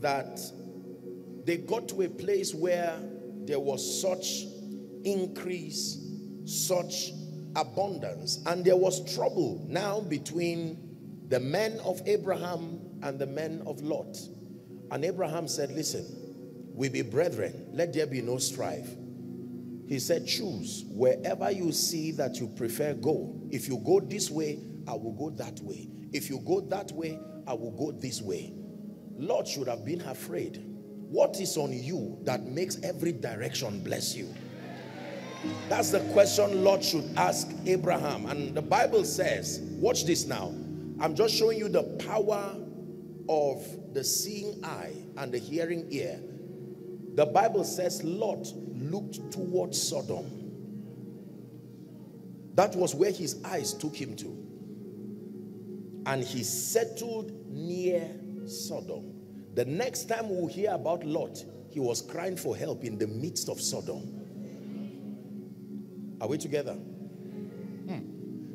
that they got to a place where there was such increase, such abundance, and there was trouble now between the men of Abraham and the men of Lot. And Abraham said, listen, we be brethren, let there be no strife. He said, choose wherever you see that you prefer go. If you go this way, I will go that way. If you go that way, I will go this way. Lot should have been afraid. What is on you that makes every direction bless you? That's the question Lot should ask Abraham. And the Bible says, watch this now. I'm just showing you the power of the seeing eye and the hearing ear. The Bible says Lot looked towards Sodom. That was where his eyes took him to. And he settled near Sodom. The next time we'll hear about Lot, he was crying for help in the midst of Sodom. Are we together?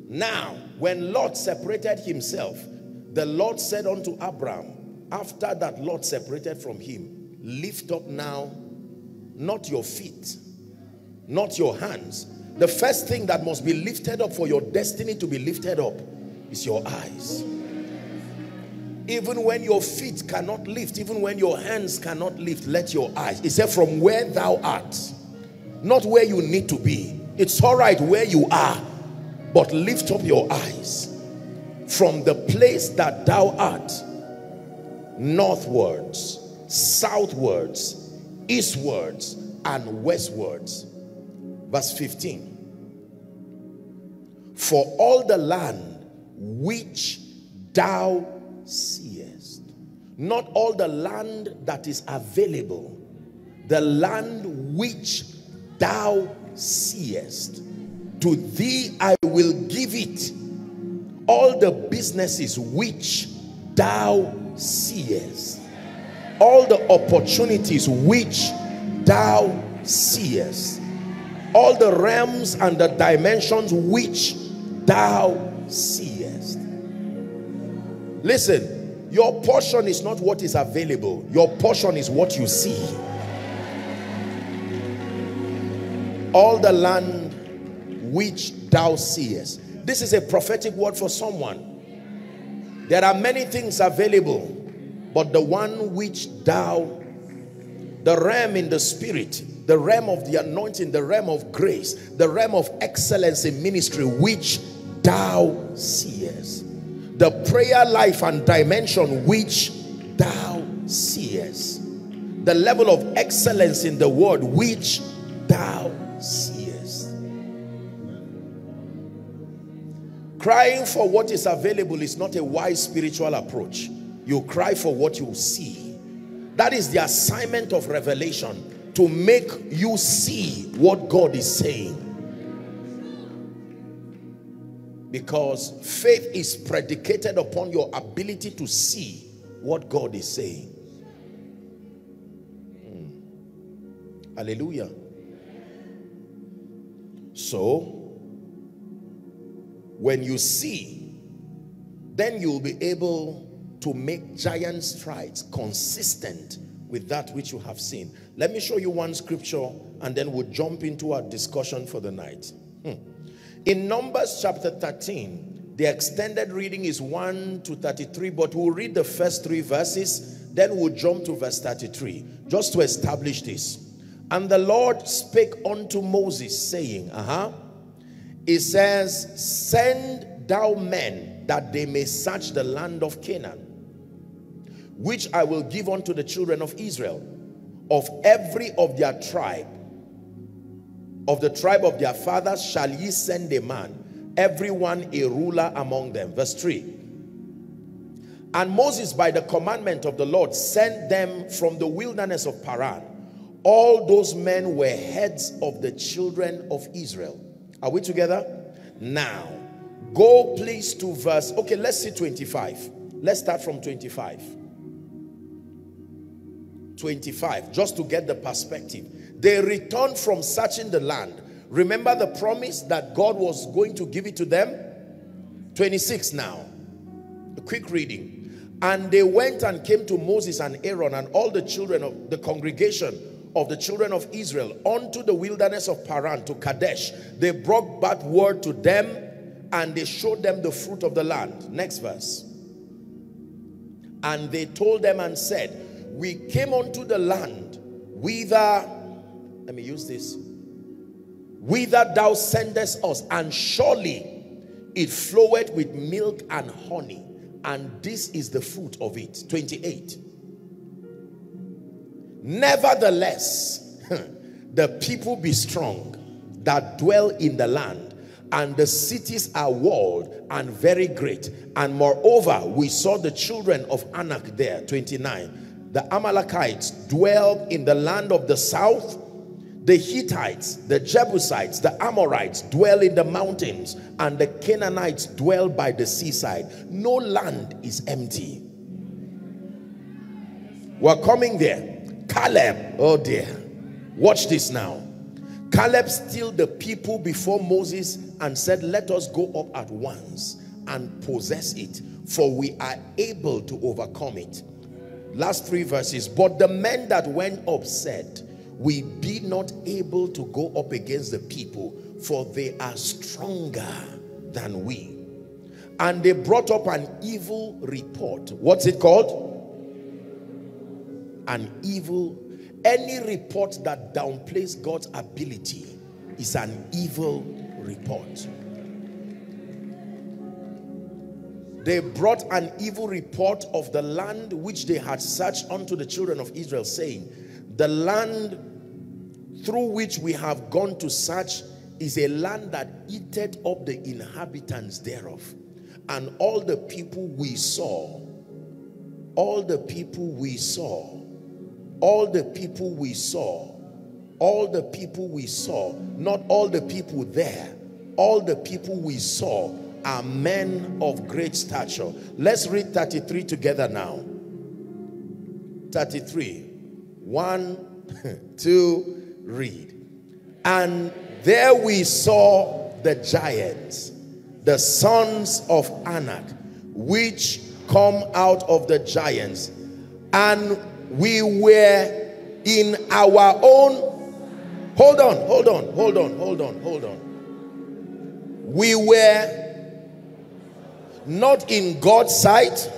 Now, when Lot separated himself, the Lord said unto Abram, after that Lot separated from him, lift up now, not your feet, not your hands. The first thing that must be lifted up for your destiny to be lifted up is your eyes. Even when your feet cannot lift, even when your hands cannot lift, let your eyes. It said from where thou art, not where you need to be. It's all right where you are, but lift up your eyes from the place that thou art, northwards, southwards, eastwards, and westwards. Verse 15. For all the land which thou seest. Not all the land that is available. The land which thou seest. To thee I will give it. All the businesses which thou seest. All the opportunities which thou seest. All the realms and the dimensions which thou seest. Listen, your portion is not what is available. Your portion is what you see. All the land which thou seest. This is a prophetic word for someone. There are many things available, but the one which thou, the realm in the spirit, the realm of the anointing, the realm of grace, the realm of excellence in ministry, which thou seest. The prayer life and dimension which thou seest. The level of excellence in the word which thou seest. Crying for what is available is not a wise spiritual approach. You cry for what you see. That is the assignment of revelation, to make you see what God is saying. Because faith is predicated upon your ability to see what God is saying. Hallelujah. So, when you see, then you'll be able to make giant strides consistent with that which you have seen. Let me show you one scripture and then we'll jump into our discussion for the night. In Numbers chapter 13, the extended reading is 1 to 33, but we'll read the first 3 verses, then we'll jump to verse 33, just to establish this. And the Lord spake unto Moses, saying, He says, send thou men that they may search the land of Canaan, which I will give unto the children of Israel, of every of their tribe. Of the tribe of their fathers shall ye send a man, every one a ruler among them. Verse 3. And Moses, by the commandment of the Lord, sent them from the wilderness of Paran. All those men were heads of the children of Israel. Are we together? Now, go please to verse... Okay, let's see 25. Let's start from 25. 25, just to get the perspective. They returned from searching the land. Remember the promise that God was going to give it to them? 26 now. A quick reading. And they went and came to Moses and Aaron and all the children of the congregation of the children of Israel unto the wilderness of Paran, to Kadesh. They brought back word to them, and they showed them the fruit of the land. Next verse. And they told them and said, we came unto the land whither, let me use this, whither thou sendest us, and surely it floweth with milk and honey, and this is the fruit of it. 28. Nevertheless, the people be strong that dwell in the land, and the cities are walled and very great. And moreover, we saw the children of Anak there. 29. The Amalekites dwelled in the land of the south. The Hittites, the Jebusites, the Amorites dwell in the mountains, and the Canaanites dwell by the seaside. No land is empty. We're coming there. Caleb, oh dear. Watch this now. Caleb stilled the people before Moses and said, let us go up at once and possess it, for we are able to overcome it. Last three verses. But the men that went up said, we be not able to go up against the people, for they are stronger than we. And they brought up an evil report. What's it called? An evil. Any report that downplays God's ability is an evil report. They brought an evil report of the land which they had searched unto the children of Israel, saying, the land through which we have gone to search is a land that eateth up the inhabitants thereof. And all the people we saw, all the people we saw, all the people we saw, all the people we saw, not all the people there, all the people we saw are men of great stature. Let's read 33 together now. 33. 1, 2, read. And there we saw the giants, the sons of Anak, which come out of the giants, and we were in our own. Hold on. We were not in God's sight,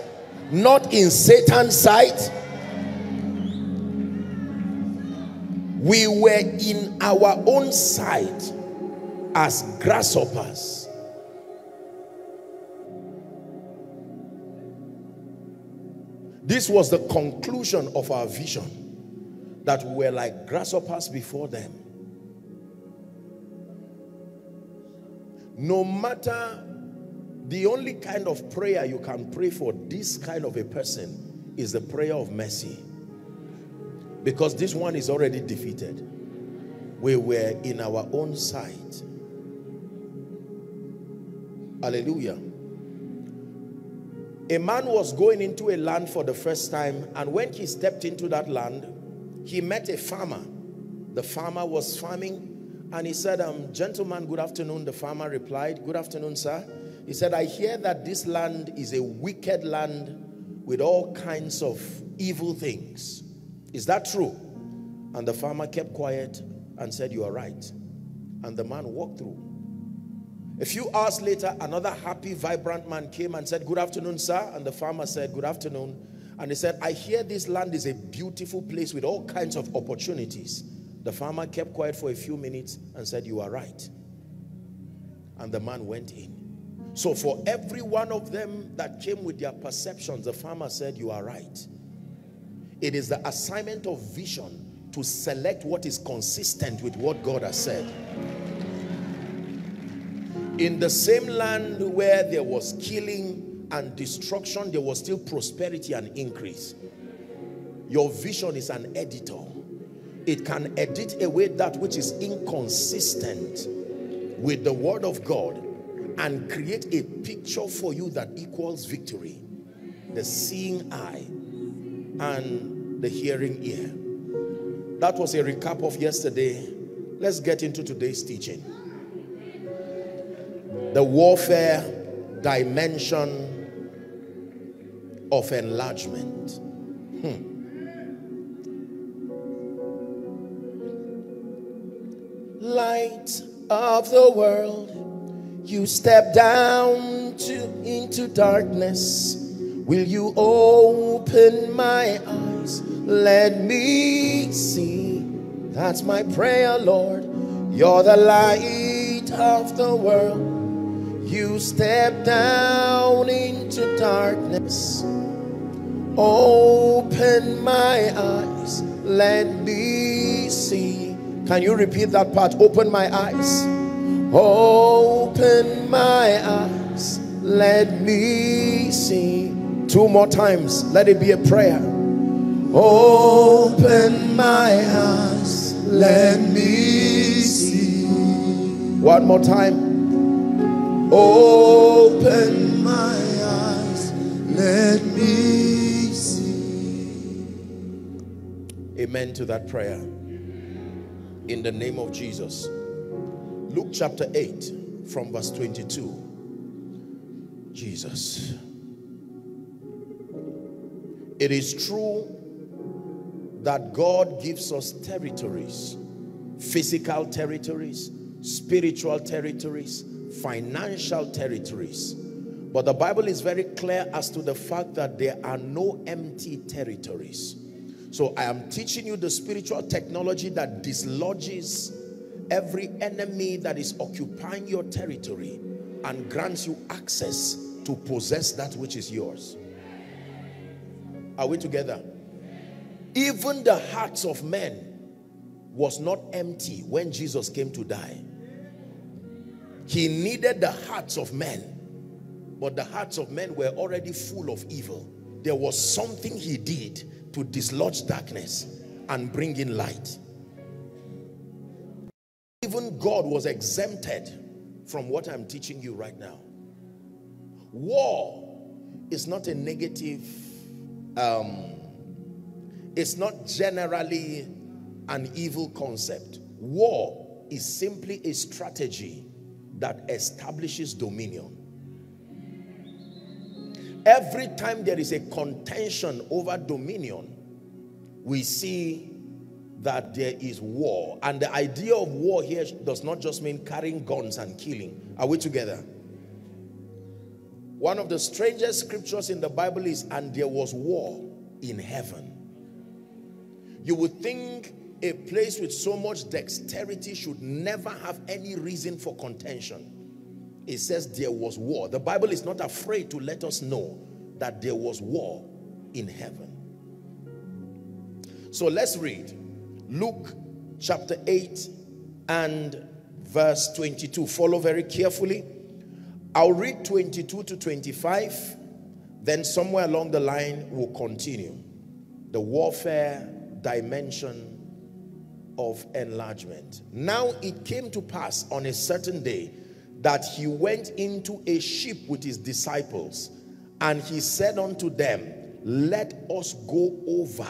not in Satan's sight. We were in our own sight as grasshoppers. This was the conclusion of our vision, that we were like grasshoppers before them. No matter, the only kind of prayer you can pray for this kind of a person is the prayer of mercy. Because this one is already defeated. We were in our own sight. Hallelujah. A man was going into a land for the first time, and when he stepped into that land, he met a farmer. The farmer was farming, and he said, gentleman, good afternoon. The farmer replied, good afternoon, sir. He said, I hear that this land is a wicked land with all kinds of evil things. Is that true? And the farmer kept quiet and said, you are right. And the man walked through. A few hours later, another happy, vibrant man came and said, good afternoon, sir. And the farmer said, good afternoon. And he said, I hear this land is a beautiful place with all kinds of opportunities. The farmer kept quiet for a few minutes and said, you are right. And the man went in. So for every one of them that came with their perceptions, the farmer said, you are right. It is the assignment of vision to select what is consistent with what God has said. In the same land where there was killing and destruction, there was still prosperity and increase. Your vision is an editor. It can edit away that which is inconsistent with the word of God and create a picture for you that equals victory. The seeing eye and the hearing ear. That was a recap of yesterday. Let's get into today's teaching. The warfare dimension of enlargement. Light of the world, you step down into darkness. Will you open my eyes? Let me see. That's my prayer, Lord. You're the light of the world. You step down into darkness. Open my eyes. Let me see. Can you repeat that part? Open my eyes. Open my eyes. Let me see. Two more times. Let it be a prayer. Open my eyes. Let me see. One more time. Open my eyes. Let me see. Amen to that prayer. In the name of Jesus. Luke chapter 8 from verse 22. Jesus. It is true that God gives us territories, physical territories, spiritual territories, financial territories. But the Bible is very clear as to the fact that there are no empty territories. So I am teaching you the spiritual technology that dislodges every enemy that is occupying your territory and grants you access to possess that which is yours. Are we together? Even the hearts of men was not empty when Jesus came to die. He needed the hearts of men, but the hearts of men were already full of evil. There was something he did to dislodge darkness and bring in light. Even God was exempted from what I'm teaching you right now. War is not a negative. It's not generally an evil concept. War is simply a strategy that establishes dominion. Every time there is a contention over dominion, we see that there is war. And the idea of war here does not just mean carrying guns and killing. Are we together? One of the strangest scriptures in the Bible is, and there was war in heaven. You would think a place with so much dexterity should never have any reason for contention. It says there was war. The Bible is not afraid to let us know that there was war in heaven. So let's read Luke chapter 8 and verse 22. Follow very carefully. I'll read 22 to 25. Then somewhere along the line we'll continue. The warfare dimension of enlargement. Now it came to pass on a certain day that he went into a ship with his disciples, and he said unto them, let us go over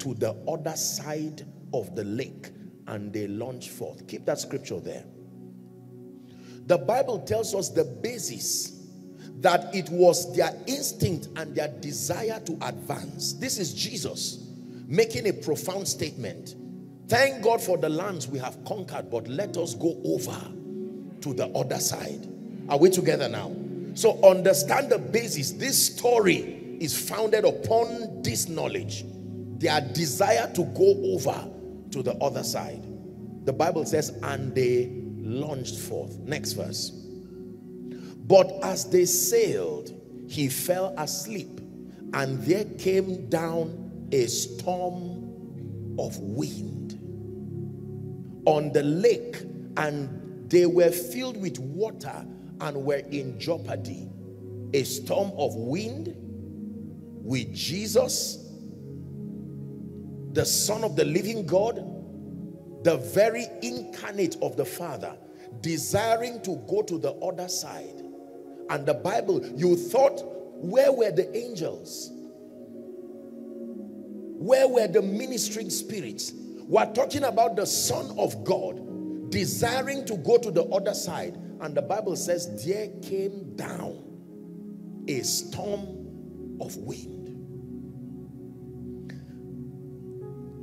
to the other side of the lake. And they launched forth. Keep that scripture there. The Bible tells us the basis, that it was their instinct and their desire to advance. This is Jesus making a profound statement. Thank God for the lands we have conquered, but let us go over to the other side. Are we together now? So understand the basis. This story is founded upon this knowledge. Their desire to go over to the other side. The Bible says, and they launched forth. Next verse. But as they sailed, he fell asleep, and there came down a storm of wind on the lake, and they were filled with water and were in jeopardy. A storm of wind with Jesus, the Son of the living God, the very incarnate of the Father, desiring to go to the other side. And the Bible, you thought, where were the angels? Where were the ministering spirits? We're talking about the Son of God desiring to go to the other side. And the Bible says, there came down a storm of wind.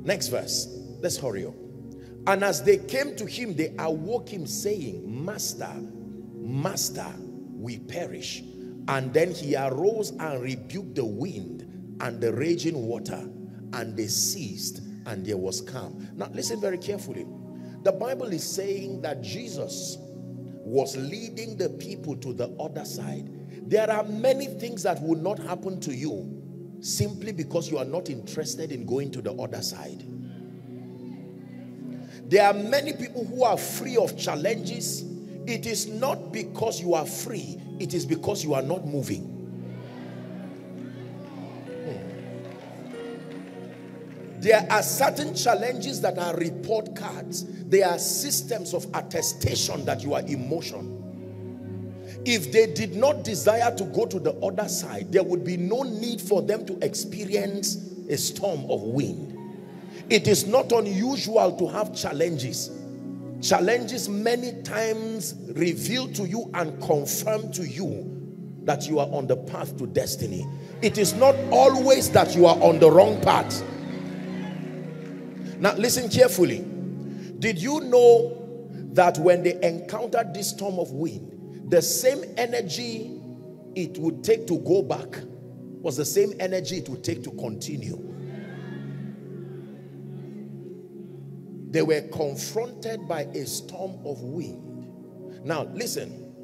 Next verse. Let's hurry up. And as they came to him, they awoke him, saying, Master, Master, we perish. And then he arose and rebuked the wind and the raging water, and they ceased, and there was calm. Now listen very carefully. The Bible is saying that Jesus was leading the people to the other side. There are many things that will not happen to you simply because you are not interested in going to the other side. There are many people who are free of challenges. It is not because you are free, it is because you are not moving. There are certain challenges that are report cards. They are systems of attestation that you are emotional. If they did not desire to go to the other side, there would be no need for them to experience a storm of wind. It is not unusual to have challenges. Challenges many times reveal to you and confirm to you that you are on the path to destiny. It is not always that you are on the wrong path. Now listen carefully. Did you know that when they encountered this storm of wind, the same energy it would take to go back was the same energy it would take to continue? They were confronted by a storm of wind. Now listen,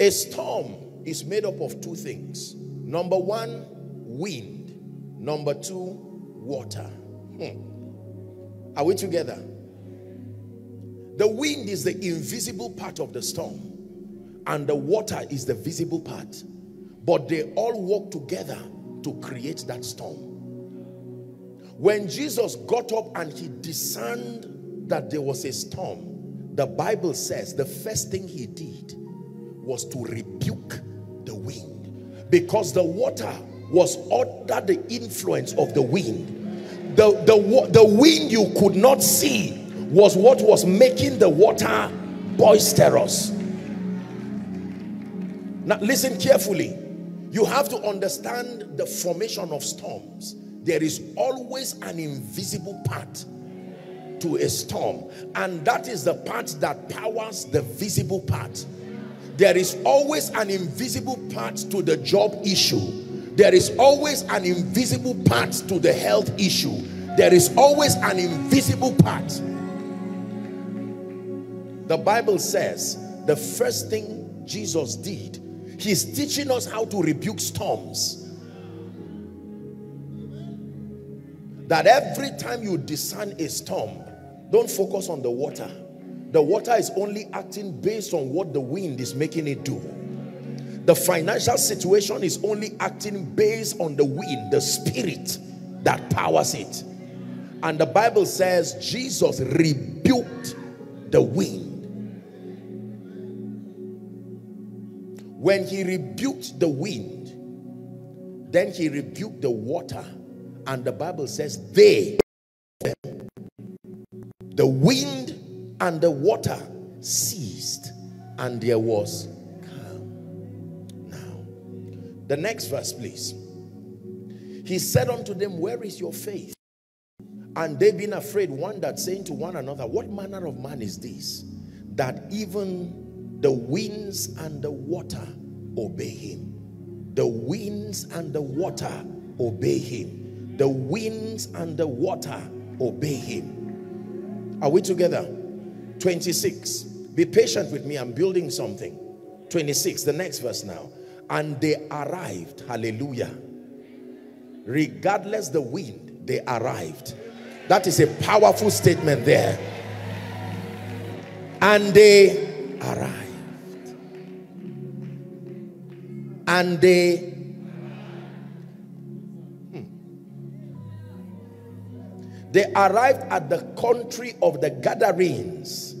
a storm is made up of two things. Number one, wind. Number two, water. Are we together? The wind is the invisible part of the storm, and the water is the visible part. But they all work together to create that storm. When Jesus got up and he discerned that there was a storm, the Bible says the first thing he did was to rebuke the wind, because the water was under the influence of the wind. The wind you could not see was what was making the water boisterous. Now listen carefully. You have to understand the formation of storms. There is always an invisible part to a storm, and that is the part that powers the visible part. There is always an invisible part to the job issue. There is always an invisible part to the health issue. There is always an invisible part. The Bible says the first thing Jesus did, he's teaching us how to rebuke storms. That every time you discern a storm, don't focus on the water. The water is only acting based on what the wind is making it do. The financial situation is only acting based on the wind, the spirit that powers it. And the Bible says Jesus rebuked the wind. When he rebuked the wind, then he rebuked the water. And the Bible says they, the wind and the water ceased, and there was calm. Now, the next verse, please. He said unto them, where is your faith? And they being afraid wondered, saying to one another, what manner of man is this, that even the winds and the water obey him? The winds and the water obey him. The winds and the water obey him. Are we together? 26. Be patient with me. I'm building something. 26. The next verse now. And they arrived. Hallelujah. Regardless the wind, they arrived. That is a powerful statement there. And they arrived. And they... They arrived at the country of the Gadarenes,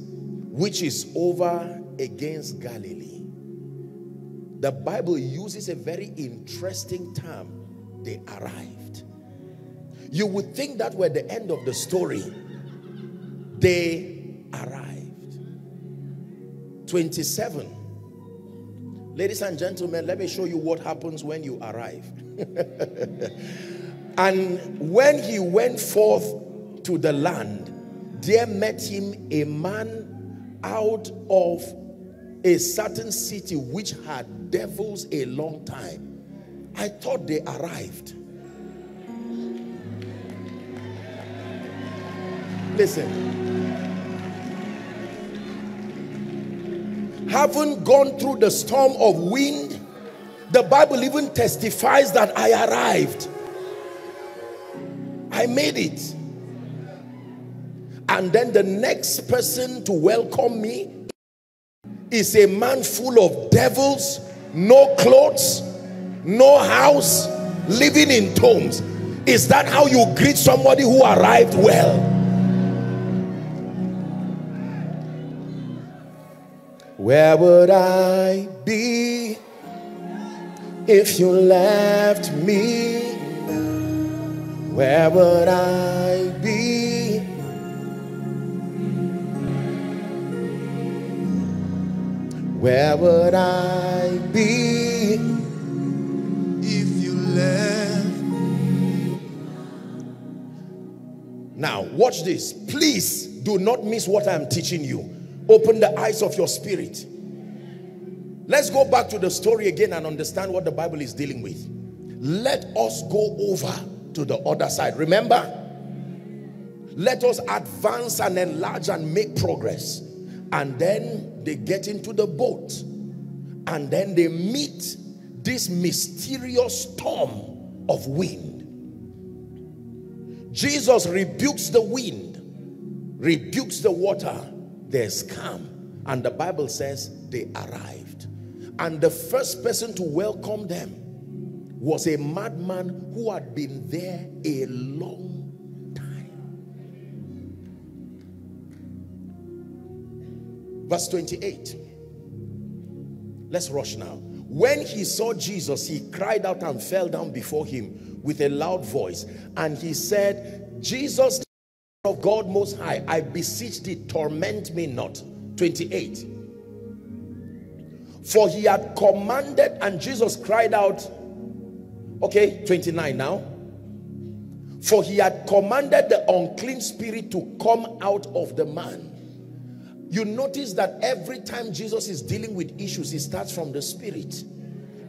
which is over against Galilee. The Bible uses a very interesting term. They arrived. You would think that were the end of the story. They arrived. 27. Ladies and gentlemen, let me show you what happens when you arrive. And when he went forth to the land, there met him a man out of a certain city which had devils a long time. I thought they arrived. Listen. Haven't gone through the storm of wind. The Bible even testifies that I arrived. I made it. And then the next person to welcome me is a man full of devils, no clothes, no house, living in tombs. Is that how you greet somebody who arrived well? Where would I be if you left me? Where would I be? Where would I be if you left me? Now, watch this. Please do not miss what I'm teaching you. Open the eyes of your spirit. Let's go back to the story again and understand what the Bible is dealing with. Let us go over to the other side. Remember, let us advance and enlarge and make progress. And then they get into the boat, and then they meet this mysterious storm of wind. Jesus rebukes the wind, rebukes the water. There's calm, and the Bible says they arrived. And the first person to welcome them was a madman who had been there a long time. Verse 28. Let's rush now. When he saw Jesus, he cried out and fell down before him with a loud voice. And he said, Jesus, of God Most High, I beseech thee, torment me not. 28. For he had commanded, and Jesus cried out. Okay, 29 now. For he had commanded the unclean spirit to come out of the man. You notice that every time Jesus is dealing with issues, he starts from the spirit.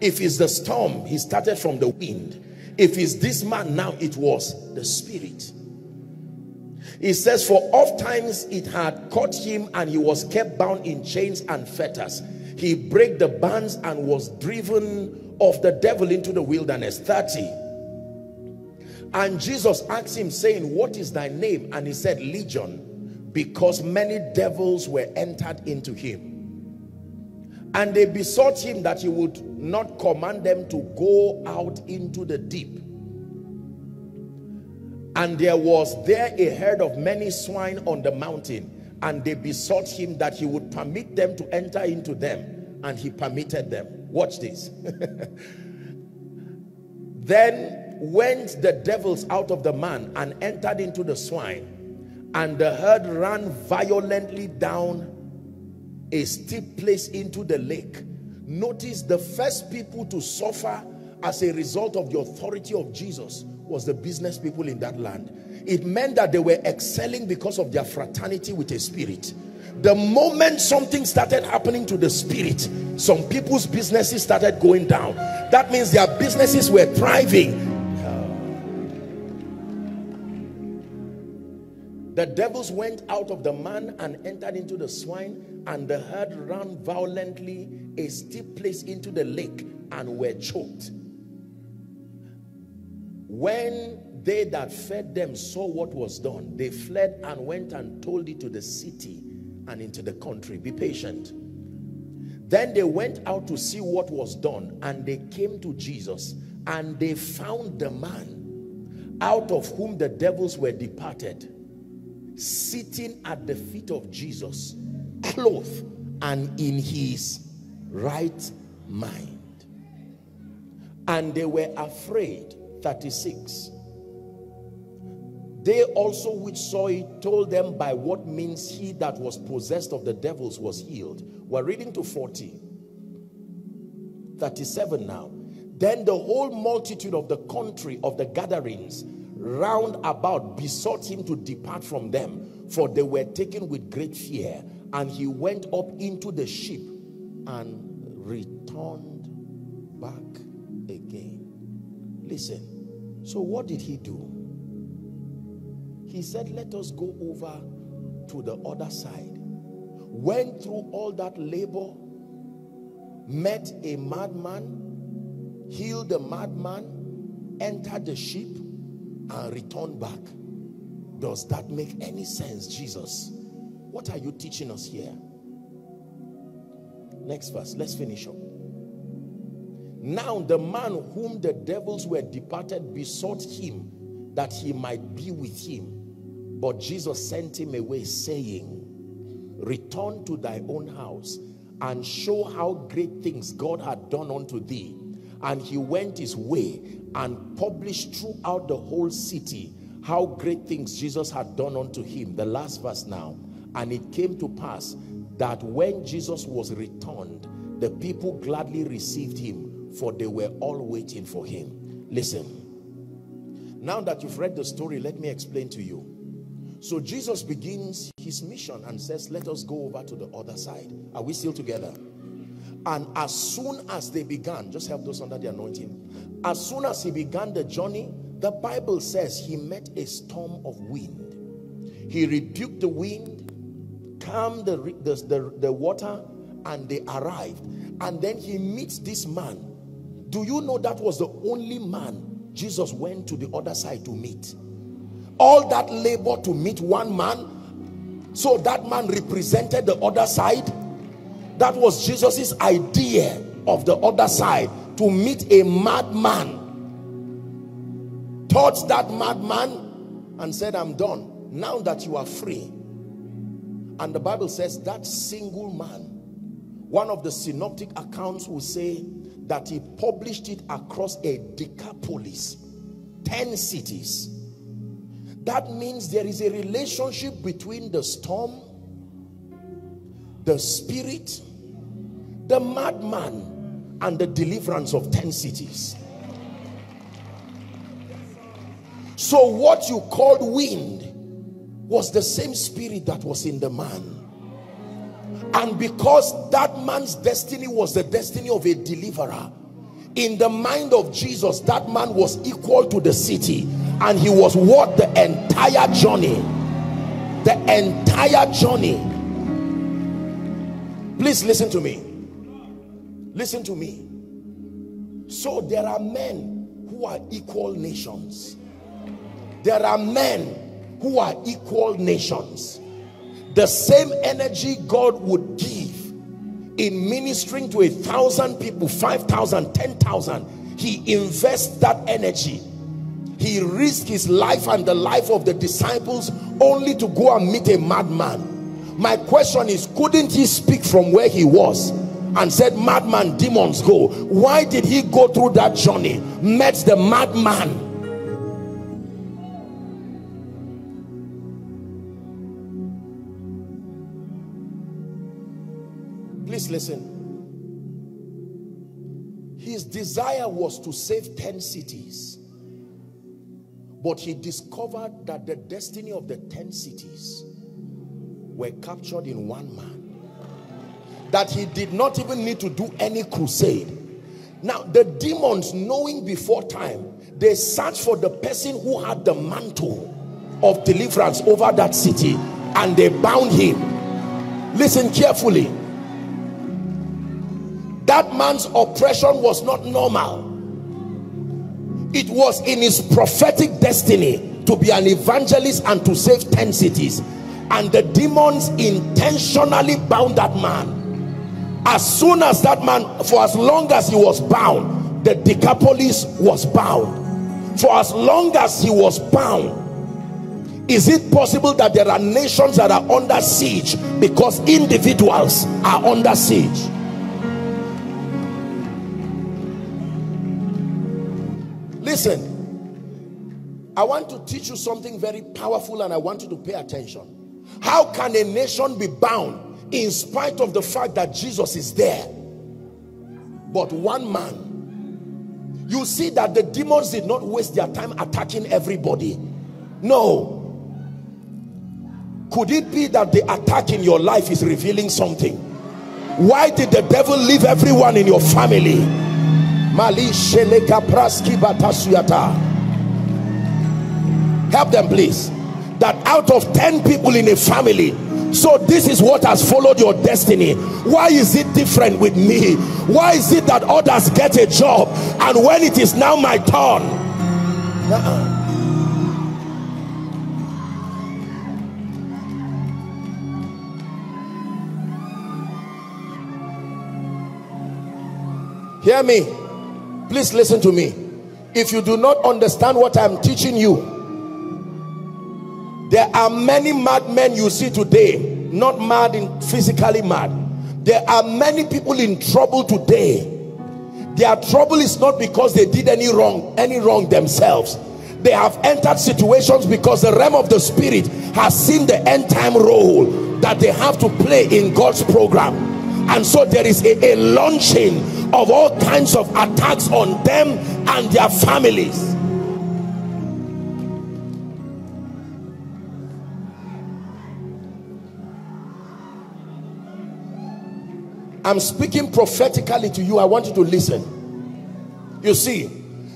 If it's the storm, he started from the wind. If it's this man now, it was the spirit. It says, for oft times it had caught him, and he was kept bound in chains and fetters. He brake the bands and was driven of the devil into the wilderness. 30. And Jesus asked him, saying, what is thy name? And he said, Legion, because many devils were entered into him. And they besought him that he would not command them to go out into the deep. And there was there a herd of many swine on the mountain, and they besought him that he would permit them to enter into them. And he permitted them. Watch this. Then went the devils out of the man and entered into the swine, and the herd ran violently down a steep place into the lake. Notice the first people to suffer as a result of the authority of Jesus was the business people in that land. It meant that they were excelling because of their fraternity with a spirit. The moment something started happening to the spirit, some people's businesses started going down. That means their businesses were thriving. The devils went out of the man and entered into the swine, and the herd ran violently a steep place into the lake and were choked. When they that fed them saw what was done, they fled and went and told it to the city and into the country. Be patient. Then they went out to see what was done, and they came to Jesus, and they found the man out of whom the devils were departed, sitting at the feet of Jesus, clothed and in his right mind, and they were afraid. 36. They also which saw it told them by what means he that was possessed of the devils was healed. We're reading to 40. 37 now. Then the whole multitude of the country of the gatherings round about besought him to depart from them, for they were taken with great fear. And he went up into the ship and returned back again. Listen, so what did he do? He said, let us go over to the other side. Went through all that labor, met a madman, healed the madman, entered the ship, and return back. Does that make any sense, Jesus? What are you teaching us here? Next verse, let's finish up. Now the man whom the devils were departed besought him that he might be with him. But Jesus sent him away, saying, return to thy own house and show how great things God had done unto thee. And he went his way and published throughout the whole city how great things Jesus had done unto him. The last verse now. And it came to pass that when Jesus was returned, the people gladly received him, for they were all waiting for him. Listen, now that you've read the story, let me explain to you. So Jesus begins his mission and says, let us go over to the other side. Are we still together? And as soon as they began, just help those under the anointing. As soon as he began the journey, the Bible says he met a storm of wind. He rebuked the wind, calmed the water, and they arrived. And then he meets this man. Do you know that was the only man Jesus went to the other side to meet? All that labor to meet one man. So that man represented the other side. That was Jesus's idea of the other side, to meet a madman. Touched that madman and said, I'm done. Now that you are free. And the Bible says that single man, one of the synoptic accounts will say that he published it across a Decapolis, 10 cities. That means there is a relationship between the storm, the spirit, the madman, and the deliverance of 10 cities. So what you called wind was the same spirit that was in the man. And because that man's destiny was the destiny of a deliverer, in the mind of Jesus, that man was equal to the city, and he was worth the entire journey. The entire journey. Please listen to me. Listen to me. So there are men who are equal nations. There are men who are equal nations. The same energy God would give in ministering to 1,000 people, 5,000, 10,000, he invests that energy. He risked his life and the life of the disciples only to go and meet a madman. My question is, couldn't he speak from where he was and said, madman, demons go? Why did he go through that journey, met the madman? Please listen. His desire was to save 10 cities, but he discovered that the destiny of the 10 cities were captured in one man, that he did not even need to do any crusade. Now the demons, knowing before time, they searched for the person who had the mantle. of deliverance over that city, and they bound him. Listen carefully. That man's oppression was not normal. It was in his prophetic destiny to be an evangelist and to save 10 cities. And the demons intentionally bound that man. As soon as that man, for as long as he was bound, the Decapolis was bound. For as long as he was bound, is it possible that there are nations that are under siege because individuals are under siege? Listen, I want to teach you something very powerful, and I want you to pay attention. How can a nation be bound in spite of the fact that Jesus is there? But one man. You see that the demons did not waste their time attacking everybody. No. Could it be that the attack in your life is revealing something? Why did the devil leave everyone in your family? Help them, please. That out of 10 people in a family, so this is what has followed your destiny. Why is it different with me? Why is it that others get a job, and when it is now my turn? Hear me. Please listen to me. If you do not understand what I'm teaching you, there are many madmen you see today, not mad in physically mad. There are many people in trouble today. Their trouble is not because they did any wrong themselves. They have entered situations because the realm of the spirit has seen the end time role that they have to play in God's program. And so there is a launching of all kinds of attacks on them and their families. I'm speaking prophetically to you. I want you to listen. You see,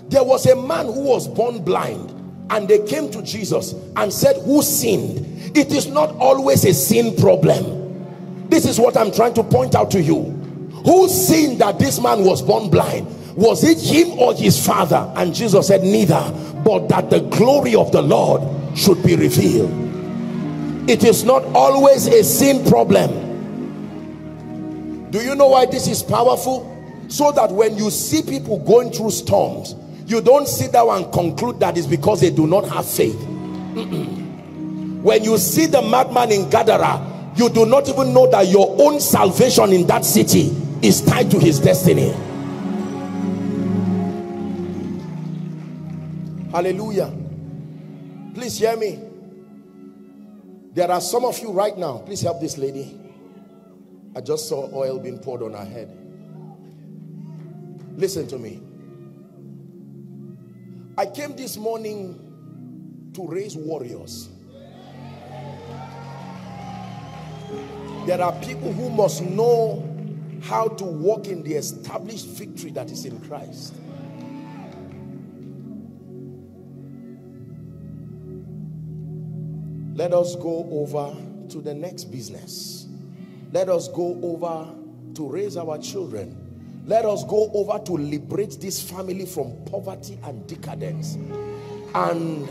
there was a man who was born blind, and they came to Jesus and said, "Who sinned?" It is not always a sin problem. This is what I'm trying to point out to you. Who sinned that this man was born blind? Was it him or his father? And Jesus said, neither, but that the glory of the Lord should be revealed. It is not always a sin problem. Do you know why this is powerful? So that when you see people going through storms, you don't sit down and conclude that it's because they do not have faith. When you see the madman in Gadara, you do not even know that your own salvation in that city is tied to his destiny. Hallelujah. Please hear me. There are some of you right now. Please help this lady. I just saw oil being poured on her head. Listen to me. I came this morning to raise warriors. There are people who must know how to walk in the established victory that is in Christ. Let us go over to the next business. Let us go over to raise our children. Let us go over to liberate this family from poverty and decadence. And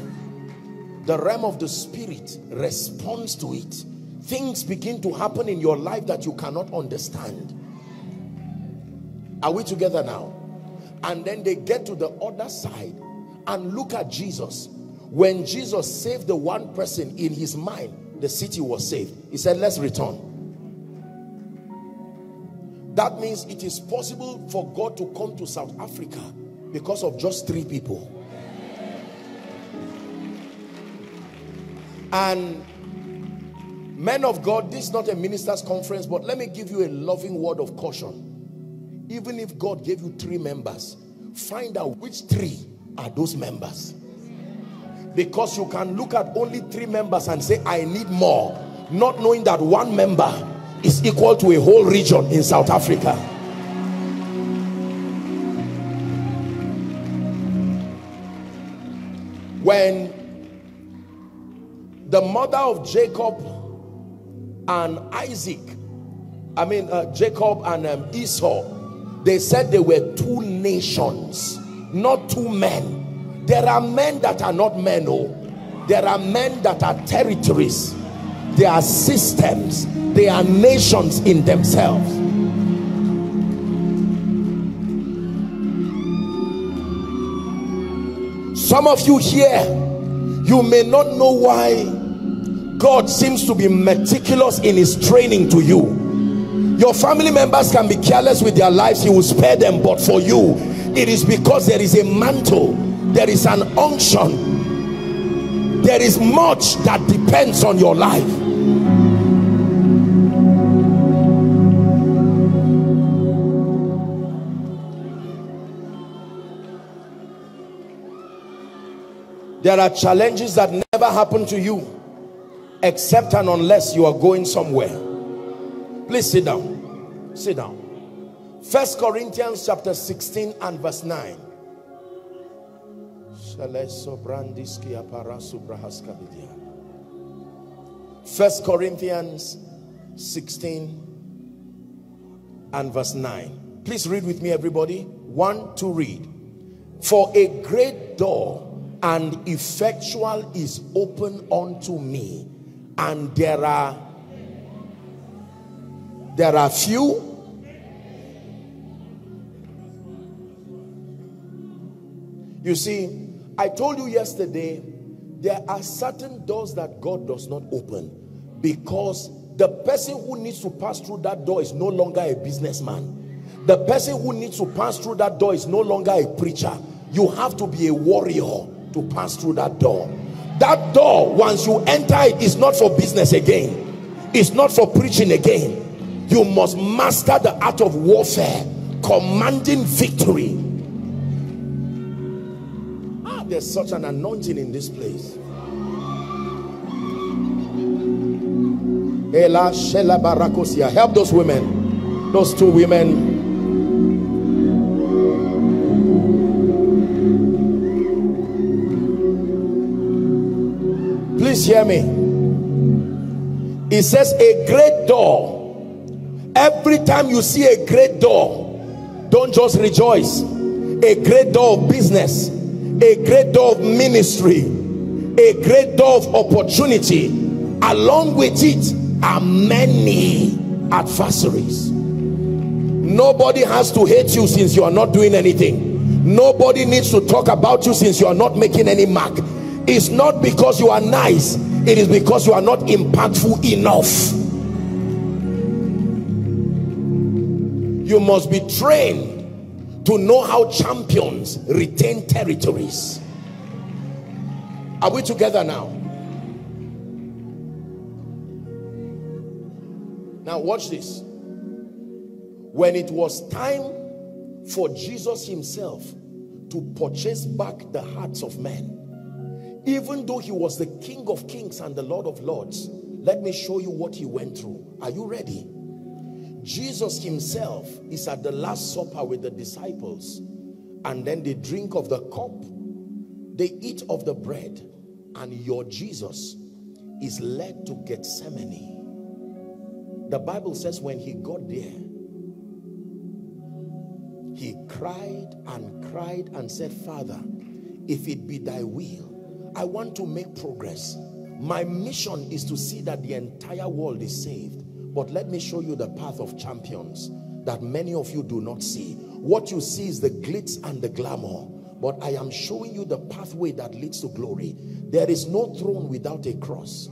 the realm of the spirit responds to it. Things begin to happen in your life that you cannot understand. Are we together now? And then they get to the other side and look at Jesus. When Jesus saved the one person, in his mind, the city was saved. He said, let's return. That means it is possible for God to come to South Africa because of just 3 people. And men of God, this is not a minister's conference, but let me give you a loving word of caution. Even if God gave you 3 members, find out which 3 are those members. Because you can look at only 3 members and say, I need more, not knowing that 1 member is equal to a whole region in South Africa. When the mother of Jacob and Isaac, Jacob and Esau, they said they were two nations, not two men. There are men that are not men, oh. There are men that are territories. They are systems. They are nations in themselves. Some of you here, you may not know why God seems to be meticulous in his training to you. Your family members can be careless with their lives. He will spare them, but for you, it is because there is a mantle. There is an unction. There is much that depends on your life. There are challenges that never happen to you except and unless you are going somewhere. Please sit down. Sit down. 1 Corinthians chapter 16 and verse 9. First Corinthians 16 and verse 9. Please read with me, everybody. 1, 2, read. For a great door and effectual is open unto me, and there are few. You see, I told you yesterday, there are certain doors that God does not open because the person who needs to pass through that door is no longer a businessman. The person who needs to pass through that door is no longer a preacher. You have to be a warrior to pass through that door. That door, once you enter it, is not for business again. It's not for preaching again. You must master the art of warfare, commanding victory. There's such an anointing in this place. Help those women, those two women. Please hear me. It says a great door. Every time you see a great door, don't just rejoice. A great door of business, a great door of ministry, a great door of opportunity. Along with it are many adversaries. Nobody has to hate you since you are not doing anything. Nobody needs to talk about you since you are not making any mark. It's not because you are nice. It is because you are not impactful enough. You must be trained to know how champions retain territories. Are we together now? Now watch this. When it was time for Jesus himself to purchase back the hearts of men, even though he was the King of Kings and the Lord of Lords, let me show you what he went through. Are you ready? Jesus himself is at the Last Supper with the disciples, and then they drink of the cup, they eat of the bread, and your Jesus is led to Gethsemane. The Bible says when he got there, he cried and cried and said, Father, if it be thy will, I want to make progress. My mission is to see that the entire world is saved. But let me show you the path of champions that many of you do not see. What you see is the glitz and the glamour, but I am showing you the pathway that leads to glory. There is no throne without a cross.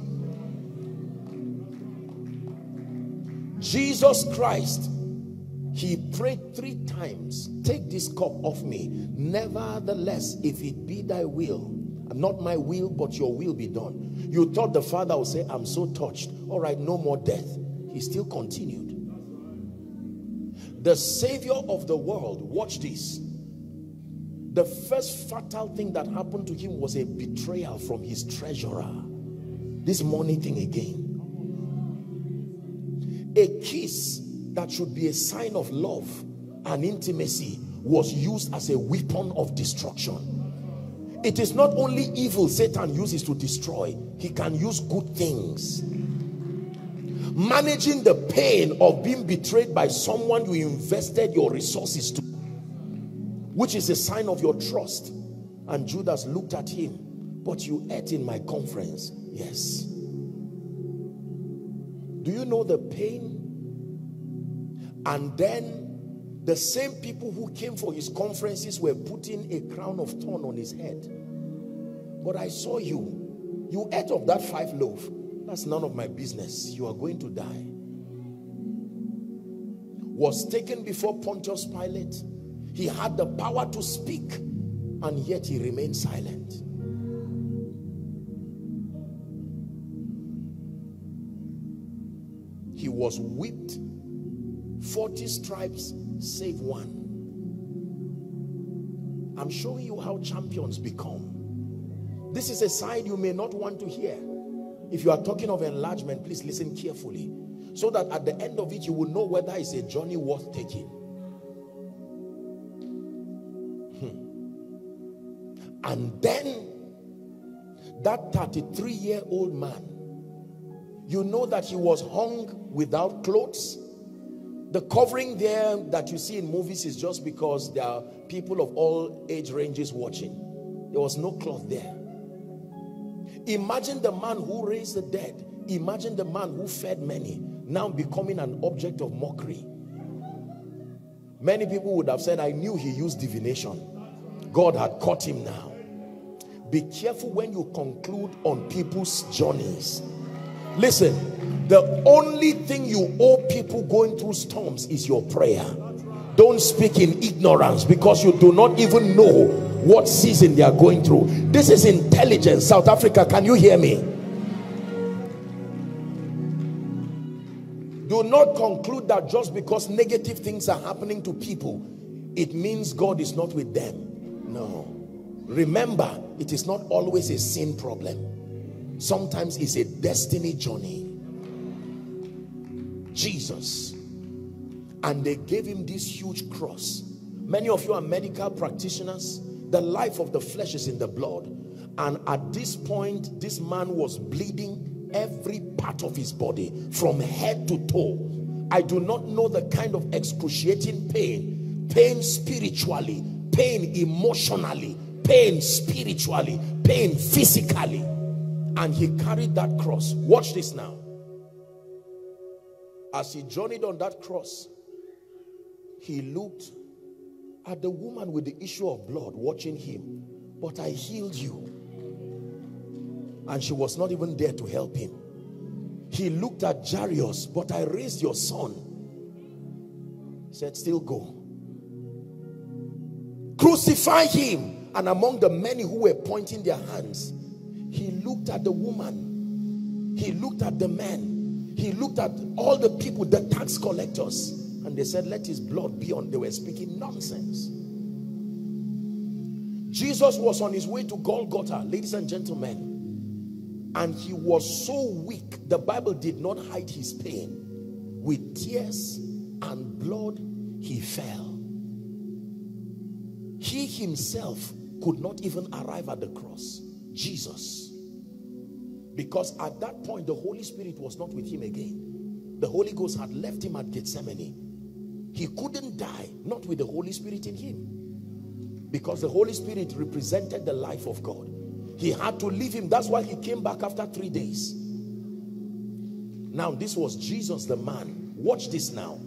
Jesus Christ, he prayed 3 times, take this cup off me. Nevertheless, if it be thy will, not my will, but your will be done. You thought the Father would say, I'm so touched. All right, no more death. He still continued. The Savior of the world, watch this. The first fatal thing that happened to him was a betrayal from his treasurer. This money thing again. A kiss that should be a sign of love and intimacy was used as a weapon of destruction. It is not only evil Satan uses to destroy, he can use good things. Managing the pain of being betrayed by someone you invested your resources to, which is a sign of your trust. And Judas looked at him, but you ate in my conference. Yes. Do you know the pain? And then the same people who came for his conferences were putting a crown of thorn on his head. But I saw you. You ate of that 5 loaves. That's none of my business. You are going to die. Was taken before Pontius Pilate. He had the power to speak, and yet he remained silent. He was whipped, 40 stripes save one. I'm showing you how champions become. This is a side you may not want to hear. If you are talking of enlargement, please listen carefully, so that at the end of it, you will know whether it's a journey worth taking. And then, that 33-year-old man, you know that he was hung without clothes. The covering there that you see in movies is just because there are people of all age ranges watching. There was no cloth there. Imagine the man who raised the dead. Imagine the man who fed many, now becoming an object of mockery. Many people would have said, I knew he used divination. God had caught him now. Be careful when you conclude on people's journeys. Listen, the only thing you owe people going through storms is your prayer. Don't speak in ignorance, because you do not even know what season they are going through. This is intelligence. South Africa, can you hear me? Do not conclude that just because negative things are happening to people, it means God is not with them. No. Remember, it is not always a sin problem. Sometimes it's a destiny journey. Jesus. And they gave him this huge cross. Many of you are medical practitioners. The life of the flesh is in the blood. And at this point, this man was bleeding every part of his body from head to toe. I do not know the kind of excruciating pain. Pain spiritually, pain emotionally, pain spiritually, pain physically. And he carried that cross. Watch this now. As he journeyed on that cross, he looked at the woman with the issue of blood watching him. But I healed you. And she was not even there to help him. He looked at Jairus. But I raised your son. He said, still go. Crucify him. And among the many who were pointing their hands, he looked at the woman, he looked at the man, he looked at all the people, the tax collectors, and they said, let his blood be on. They were speaking nonsense. Jesus was on his way to Golgotha, ladies and gentlemen, and he was so weak, the Bible did not hide his pain. With tears and blood, he fell. He himself could not even arrive at the cross. Jesus, because at that point the Holy Spirit was not with him again. The Holy Ghost had left him at Gethsemane. He couldn't die, not with the Holy Spirit in him, because the Holy Spirit represented the life of God. He had to leave him. That's why he came back after 3 days. Now this was Jesus the man. Watch this now.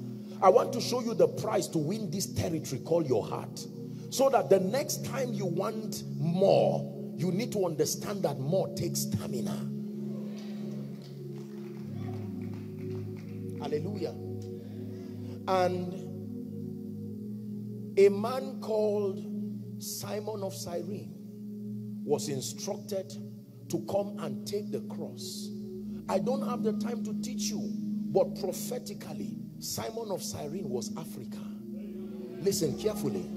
I want to show you the price to win this territory called your heart, so that the next time you want more, you need to understand that more takes stamina. Hallelujah. And a man called Simon of Cyrene was instructed to come and take the cross. I don't have the time to teach you, but prophetically, Simon of Cyrene was Africa. Listen carefully.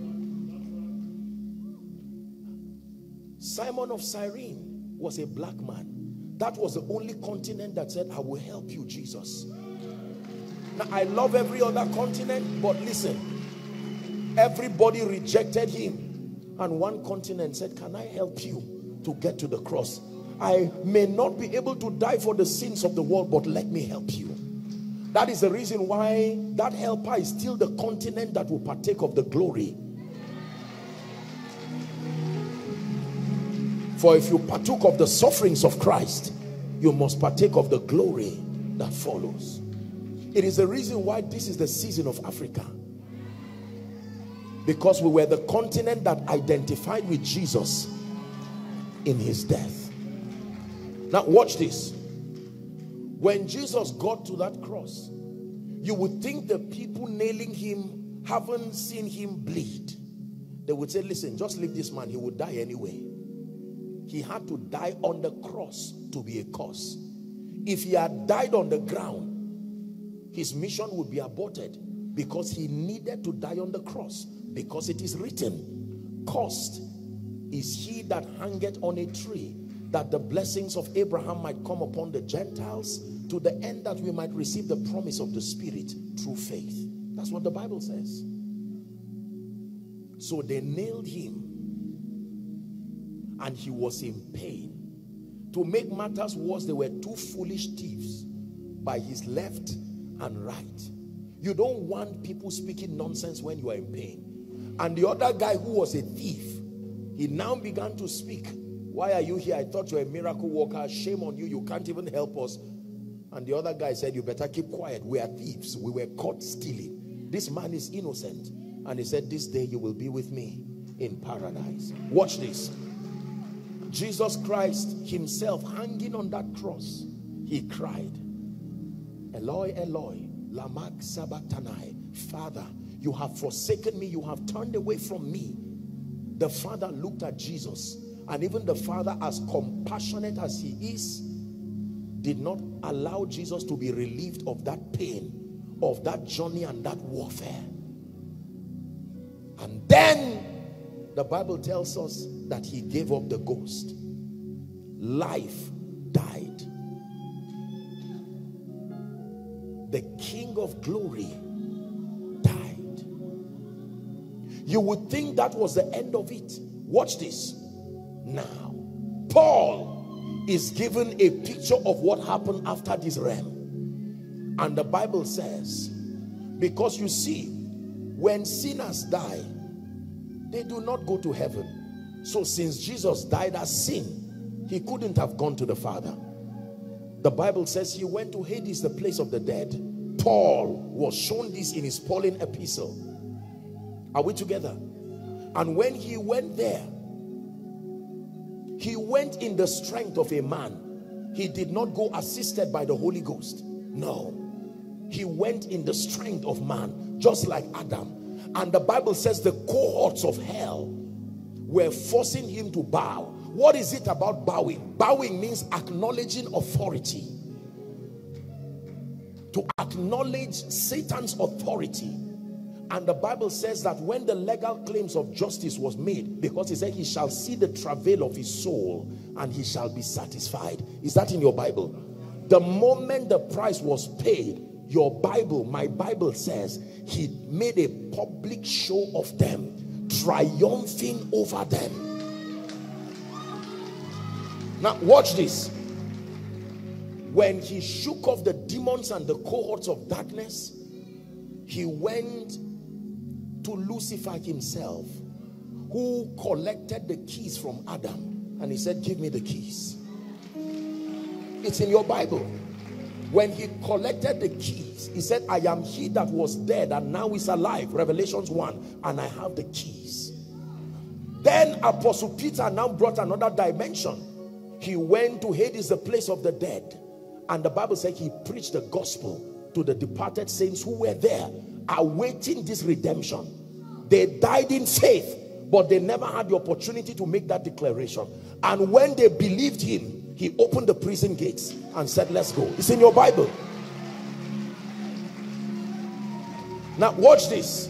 Simon of Cyrene was a black man. That was the only continent that said, I will help you, Jesus. Now, I love every other continent, but listen. Everybody rejected him. and one continent said, can I help you to get to the cross? I may not be able to die for the sins of the world, but let me help you. That is the reason why that helper is still the continent that will partake of the glory. For if you partook of the sufferings of Christ, you must partake of the glory that follows. It is the reason why this is the season of Africa. Because we were the continent that identified with Jesus in his death. Now watch this. When Jesus got to that cross, you would think the people nailing him haven't seen him bleed. They would say, listen, just leave this man. He would die anyway. He had to die on the cross to be a cause. If he had died on the ground, his mission would be aborted, because he needed to die on the cross, because it is written, cursed is he that hangeth on a tree, that the blessings of Abraham might come upon the Gentiles, to the end that we might receive the promise of the Spirit through faith. That's what the Bible says. So they nailed him, and he was in pain. To make matters worse, there were two foolish thieves by his left and right. You don't want people speaking nonsense when you are in pain. And the other guy who was a thief, he now began to speak. Why are you here? I thought you were a miracle worker. Shame on you. You can't even help us. And the other guy said, you better keep quiet. We are thieves. We were caught stealing. This man is innocent. And he said, this day you will be with me in paradise. Watch this. Jesus Christ himself, hanging on that cross, he cried, Eloi, Eloi, lama sabachthani, Father, you have forsaken me, you have turned away from me. The Father looked at Jesus, and even the Father, as compassionate as he is, did not allow Jesus to be relieved of that pain, of that journey and that warfare. And then the Bible tells us that he gave up the ghost. Life died. The King of Glory died. You would think that was the end of it. Watch this. Now, Paul is given a picture of what happened after this realm. And the Bible says, because you see, when sinners die, they do not go to heaven. So since Jesus died as sin, he couldn't have gone to the Father. The Bible says he went to Hades, the place of the dead. Paul was shown this in his Pauline epistle. Are we together? And when he went there, he went in the strength of a man. He did not go assisted by the Holy Ghost. No. He went in the strength of man, just like Adam. And the Bible says the cohorts of hell were forcing him to bow. What is it about bowing? Bowing means acknowledging authority. To acknowledge Satan's authority. And the Bible says that when the legal claims of justice was made, because he said he shall see the travail of his soul and he shall be satisfied. Is that in your Bible? The moment the price was paid, your Bible, my Bible says, he made a public show of them, triumphing over them. Now watch this. When he shook off the demons and the cohorts of darkness, he went to Lucifer himself, who collected the keys from Adam, and he said, give me the keys. It's in your Bible. When he collected the keys, he said, I am he that was dead and now is alive, Revelations 1, and I have the keys. Then Apostle Peter now brought another dimension. He went to Hades, the place of the dead. And the Bible said he preached the gospel to the departed saints who were there, awaiting this redemption. They died in faith, but they never had the opportunity to make that declaration. And when they believed him, he opened the prison gates and said, let's go. It's in your Bible. Now watch this.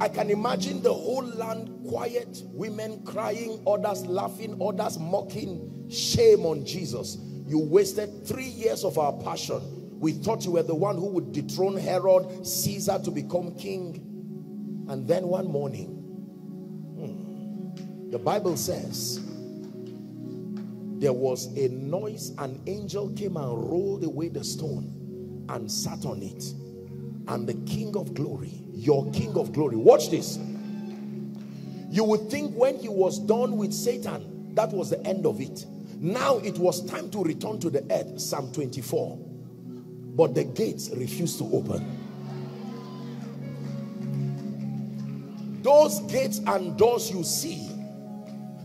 I can imagine the whole land quiet, women crying, others laughing, others mocking. Shame on Jesus. You wasted 3 years of our passion. We thought you were the one who would dethrone Herod, Caesar to become king. And then one morning, The Bible says there was a noise. An angel came and rolled away the stone and sat on it. And the King of Glory, your King of Glory, watch this. You would think when he was done with Satan, that was the end of it. Now it was time to return to the earth, Psalm 24. But the gates refused to open. Those gates and doors you see,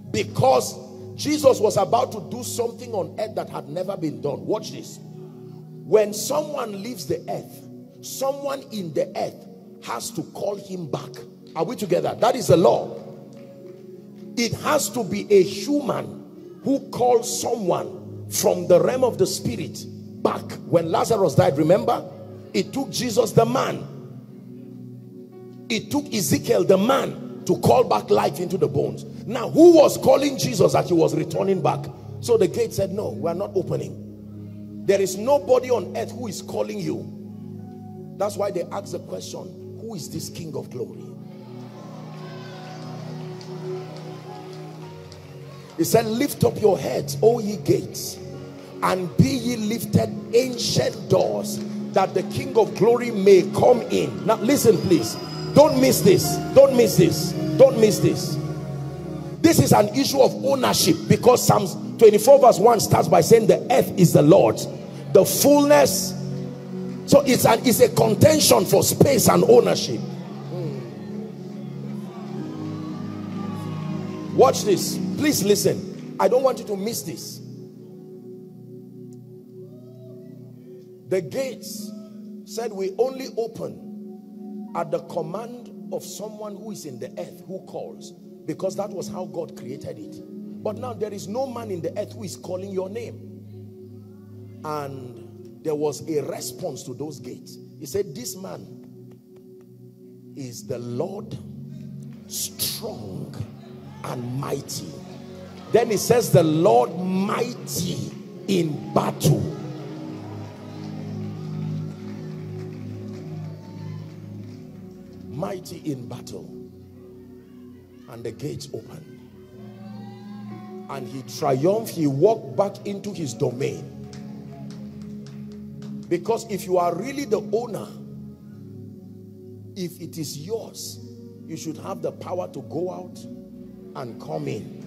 because Jesus was about to do something on earth that had never been done. Watch this. When someone leaves the earth, someone in the earth has to call him back. Are we together? That is the law. It has to be a human who calls someone from the realm of the spirit back. When Lazarus died, remember? It took Jesus the man. It took Ezekiel the man to call back life into the bones. Now, who was calling Jesus that he was returning back? So the gate said, no, we are not opening. There is nobody on earth who is calling you. That's why they asked the question, who is this King of Glory? He said, lift up your heads, O ye gates, and be ye lifted, ancient doors, that the King of Glory may come in. Now listen, please. Don't miss this. Don't miss this. Don't miss this. This is an issue of ownership, because Psalm 24 verse 1 starts by saying the earth is the Lord's, the fullness. So it's a contention for space and ownership. Watch this. Please listen. I don't want you to miss this. The gates said we only open at the command of someone who is in the earth who calls, because that was how God created it. But now there is no man in the earth who is calling your name. And there was a response to those gates. He said, this man is the Lord strong and mighty. Then he says, the Lord mighty in battle. Mighty in battle. And the gates opened, and he triumphed. He walked back into his domain, because if you are really the owner, if it is yours, you should have the power to go out and come in.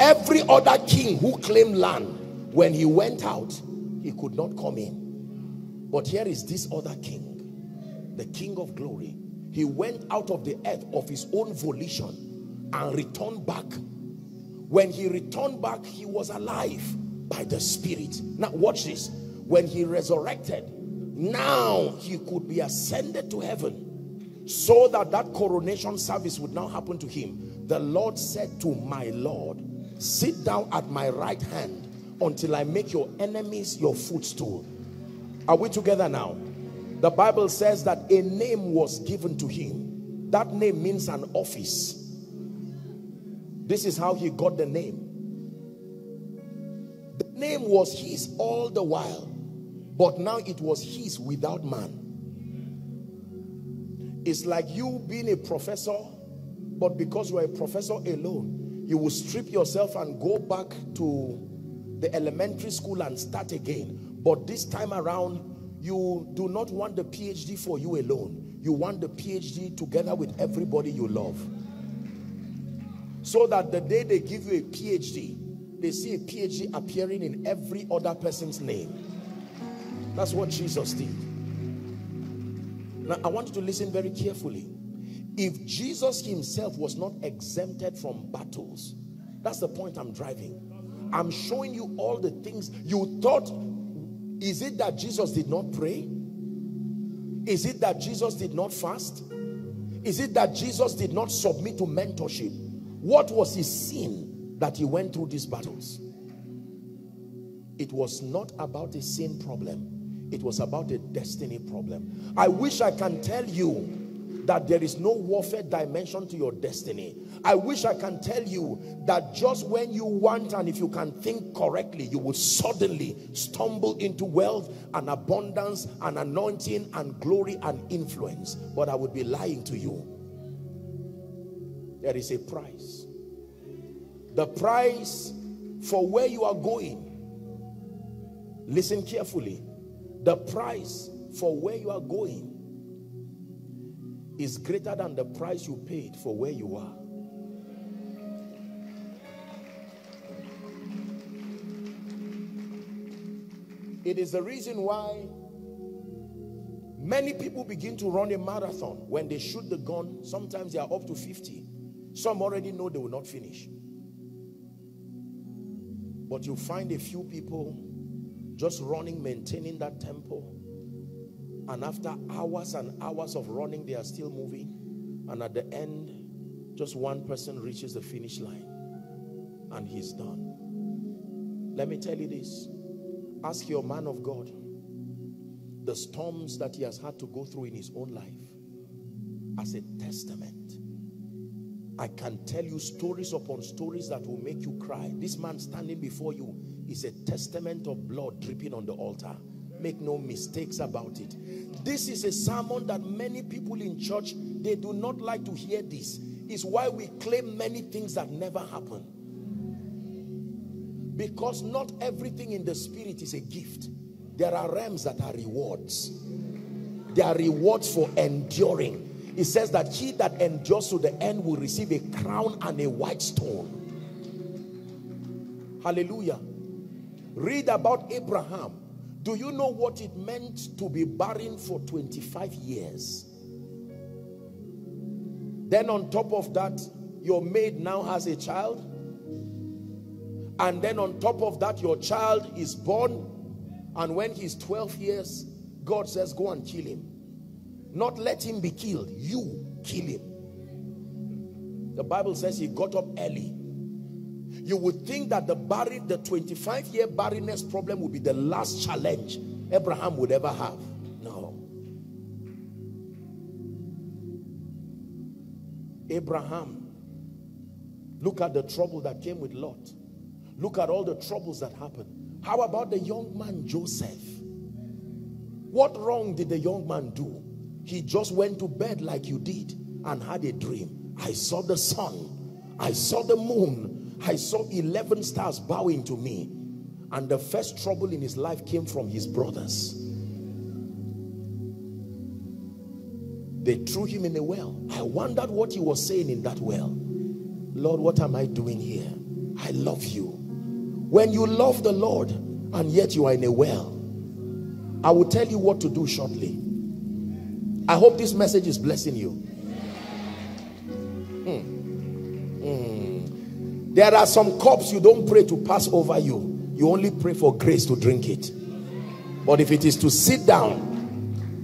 Every other king who claimed land, when he went out, he could not come in. But here is this other king, the King of Glory. He went out of the earth of his own volition and returned back. When he returned back, he was alive by the Spirit. Now watch this. When he resurrected, now he could be ascended to heaven, so that that coronation service would now happen to him. The Lord said to my Lord, sit down at my right hand until I make your enemies your footstool. Are we together now? The Bible says that a name was given to him. That name means an office. This is how he got the name. The name was his all the while, but now it was his without man. It's like you being a professor, but because you are a professor alone, you will strip yourself and go back to the elementary school and start again. But this time around, you do not want the PhD for you alone. You want the PhD together with everybody you love. So that the day they give you a PhD, they see a PhD appearing in every other person's name. That's what Jesus did. Now, I want you to listen very carefully. If Jesus himself was not exempted from battles, that's the point I'm driving. I'm showing you all the things you thought. Is it that Jesus did not pray? Is it that Jesus did not fast? Is it that Jesus did not submit to mentorship? What was his sin that he went through these battles? It was not about a sin problem. It was about a destiny problem. I wish I can tell you that there is no warfare dimension to your destiny. I wish I can tell you that just when you want, and if you can think correctly, you will suddenly stumble into wealth and abundance and anointing and glory and influence. But I would be lying to you. There is a price. The price for where you are going. Listen carefully. The price for where you are going is greater than the price you paid for where you are. It is the reason why many people begin to run a marathon. When they shoot the gun, sometimes they are up to 50. Some already know they will not finish. But you find a few people just running, maintaining that tempo. And after hours and hours of running, they are still moving. And at the end, just one person reaches the finish line. And he's done. Let me tell you this. Ask your man of God the storms that he has had to go through in his own life as a testament. I can tell you stories upon stories that will make you cry. This man standing before you is a testament of blood dripping on the altar. Make no mistakes about it. This is a sermon that many people in church, they do not like to hear this. It's why we claim many things that never happen. Because not everything in the spirit is a gift. There are realms that are rewards. There are rewards for enduring. It says that he that endures to the end will receive a crown and a white stone. Hallelujah. Read about Abraham. Do you know what it meant to be barren for 25 years? Then on top of that, your maid now has a child. And then on top of that, your child is born. And when he's 12 years, God says, go and kill him. Not let him be killed. You kill him. The Bible says he got up early. You would think that the 25-year barrenness problem would be the last challenge Abraham would ever have. No. Abraham, look at the trouble that came with Lot. Look at all the troubles that happened. How about the young man Joseph? What wrong did the young man do? He just went to bed like you did and had a dream. I saw the sun. I saw the moon. I saw 11 stars bowing to me. And the first trouble in his life came from his brothers. They threw him in a well. I wondered what he was saying in that well. Lord, what am I doing here? I love you. When you love the Lord and yet you are in a well, I will tell you what to do shortly. I hope this message is blessing you. There are some cups you don't pray to pass over you. You only pray for grace to drink it. But if it is to sit down,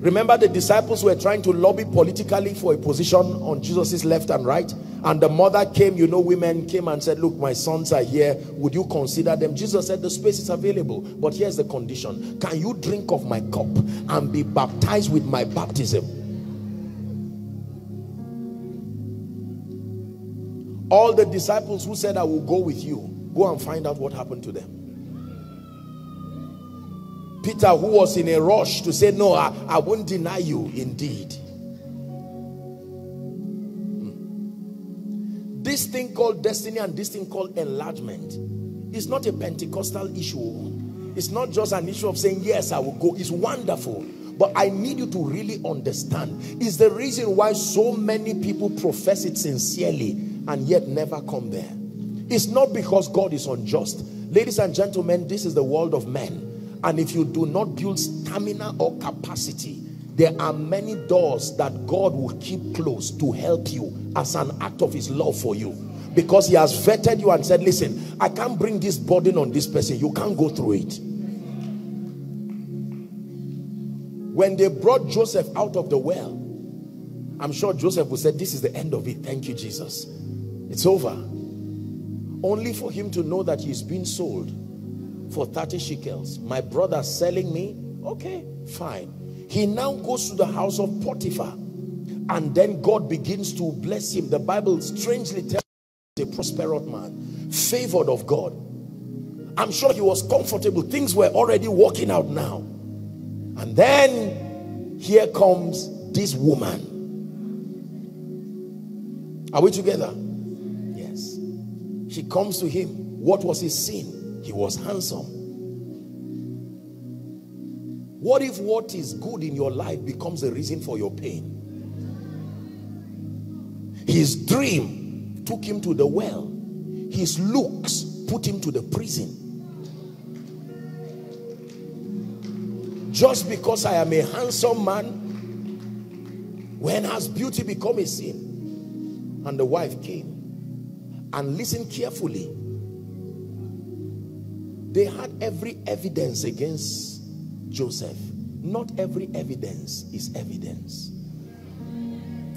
remember the disciples were trying to lobby politically for a position on Jesus's left and right. And the mother came, you know, women came and said, look, my sons are here. Would you consider them? Jesus said, the space is available, but here's the condition. Can you drink of my cup and be baptized with my baptism? All the disciples who said, I will go with you, go and find out what happened to them. Peter, who was in a rush to say, no, I won't deny you, indeed. This thing called destiny and this thing called enlargement is not a Pentecostal issue. It's not just an issue of saying, yes, I will go. It's wonderful. But I need you to really understand. It's the reason why so many people profess it sincerely and yet never come there. It's not because God is unjust. Ladies and gentlemen, this is the world of men. And if you do not build stamina or capacity, there are many doors that God will keep closed to help you as an act of his love for you. Because he has vetted you and said, listen, I can't bring this burden on this person. You can't go through it. When they brought Joseph out of the well, I'm sure Joseph would say, this is the end of it. Thank you, Jesus. It's over. Only for him to know that he's been sold for 30 shekels. My brother's selling me. Okay, fine. He now goes to the house of Potiphar. And then God begins to bless him. The Bible strangely tells him a prosperous man, favored of God. I'm sure he was comfortable. Things were already working out now. And then here comes this woman. Are we together? She comes to him. What was his sin? He was handsome. What if what is good in your life becomes a reason for your pain? His dream took him to the well. His looks put him to the prison. Just because I am a handsome man, when has beauty become a sin? And the wife came. And listen carefully. They had every evidence against Joseph. Not every evidence is evidence,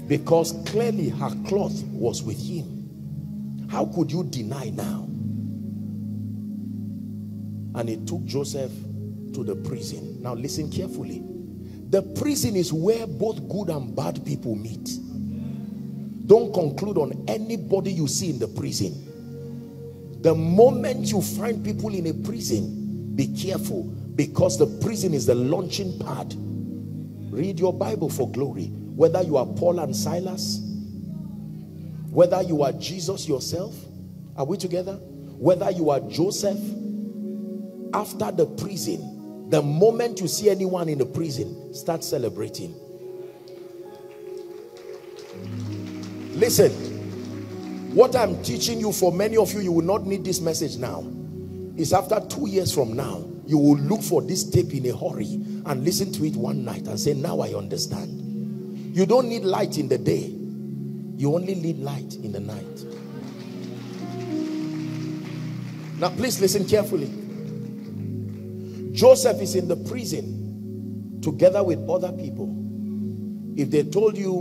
because clearly her cloth was with him. How could you deny now? And it took Joseph to the prison. Now listen carefully. The prison is where both good and bad people meet. Don't conclude on anybody you see in the prison. The moment you find people in a prison, be careful. Because the prison is the launching pad. Read your Bible for glory. Whether you are Paul and Silas, whether you are Jesus yourself, are we together? Whether you are Joseph, after the prison, the moment you see anyone in the prison, start celebrating. Listen, what I'm teaching you, for many of you, you will not need this message now. It's after 2 years from now. You will look for this tape in a hurry and listen to it one night and say, now I understand. You don't need light in the day. You only need light in the night. Now please listen carefully. Joseph is in the prison together with other people. If they told you,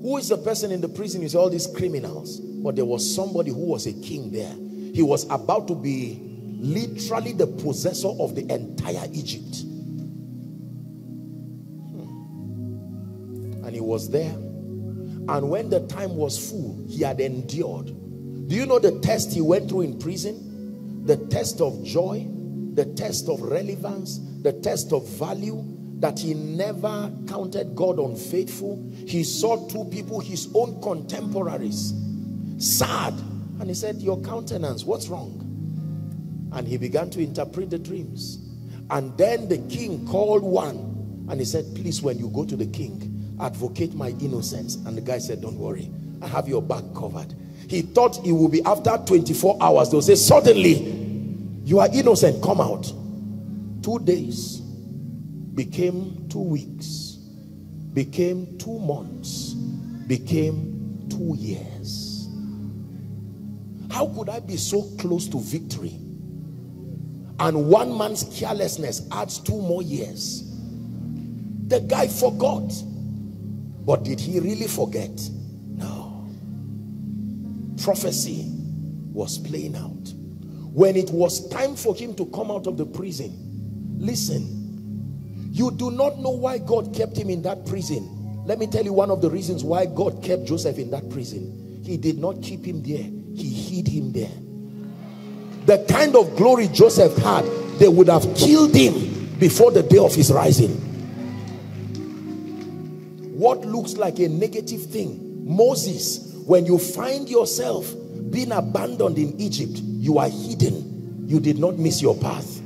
who is the person in the prison? It's all these criminals. But there was somebody who was a king there. He was about to be literally the possessor of the entire Egypt. And he was there. And when the time was full, he had endured. Do you know the test he went through in prison? The test of joy, the test of relevance, the test of value, that he never counted God unfaithful. He saw two people, his own contemporaries, sad. And he said, your countenance, what's wrong? And he began to interpret the dreams. And then the king called one. And he said, please, when you go to the king, advocate my innocence. And the guy said, don't worry, I have your back covered. He thought it would be after 24 hours. They'll say, suddenly, you are innocent, come out. 2 days became 2 weeks, became 2 months, became 2 years. How could I be so close to victory? And one man's carelessness adds 2 more years. The guy forgot. But did he really forget? No. Prophecy was playing out. When it was time for him to come out of the prison, listen, you do not know why God kept him in that prison. Let me tell you one of the reasons why God kept Joseph in that prison. He did not keep him there. He hid him there. The kind of glory Joseph had, they would have killed him before the day of his rising. What looks like a negative thing, Moses, when you find yourself being abandoned in Egypt, you are hidden. You did not miss your path.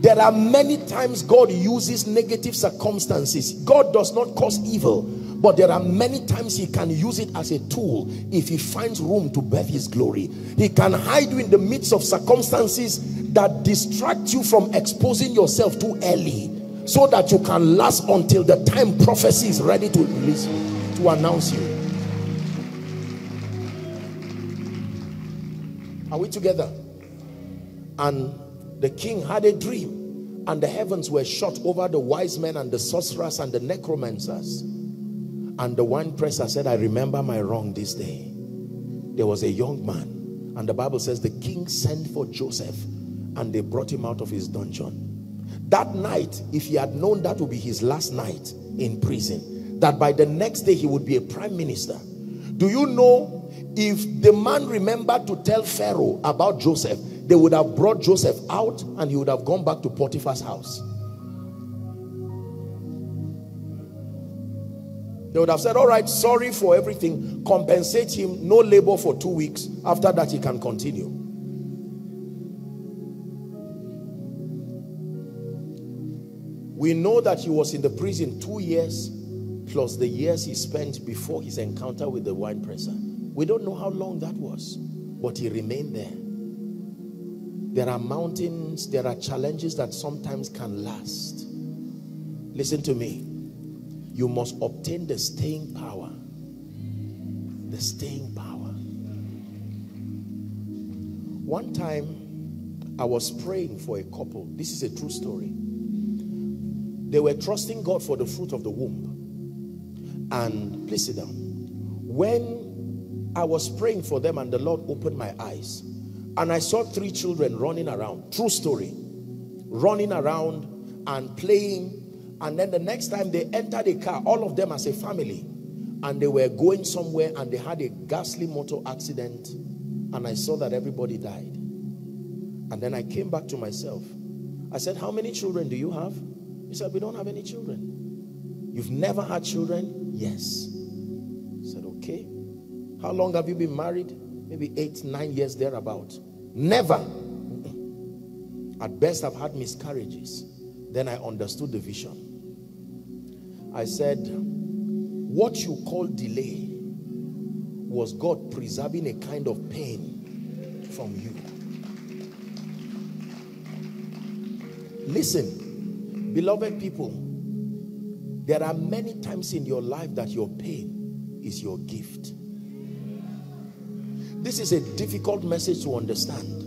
There are many times God uses negative circumstances. God does not cause evil, but there are many times he can use it as a tool if he finds room to birth his glory. He can hide you in the midst of circumstances that distract you from exposing yourself too early, so that you can last until the time prophecy is ready to release you, to announce you. Are we together? And the king had a dream, and the heavens were shut over the wise men and the sorcerers and the necromancers. And the winepresser said, I remember my wrong this day. There was a young man. And the Bible says the king sent for Joseph, and they brought him out of his dungeon. That night, if he had known that would be his last night in prison, that by the next day he would be a prime minister. Do you know, if the man remembered to tell Pharaoh about Joseph, they would have brought Joseph out and he would have gone back to Potiphar's house. They would have said, all right, sorry for everything. Compensate him, no labor for 2 weeks. After that, he can continue. We know that he was in the prison 2 years, plus the years he spent before his encounter with the wine presser. We don't know how long that was, but he remained there. There are mountains, there are challenges that sometimes can last. Listen to me. You must obtain the staying power. The staying power. One time, I was praying for a couple. This is a true story. They were trusting God for the fruit of the womb. And please sit down. When I was praying for them and the Lord opened my eyes, and I saw 3 children running around. True story. Running around and playing. And then the next time they entered a car, all of them as a family, and they were going somewhere and they had a ghastly motor accident, and I saw that everybody died. And then I came back to myself. I said, how many children do you have? He said, we don't have any children. You've never had children? Yes. I said, okay. How long have you been married? Maybe 8, 9 years thereabout. Never. At best, I've had miscarriages. Then I understood the vision. I said, what you call delay was God preserving a kind of pain from you. Listen, beloved people, there are many times in your life that your pain is your gift. This is a difficult message to understand,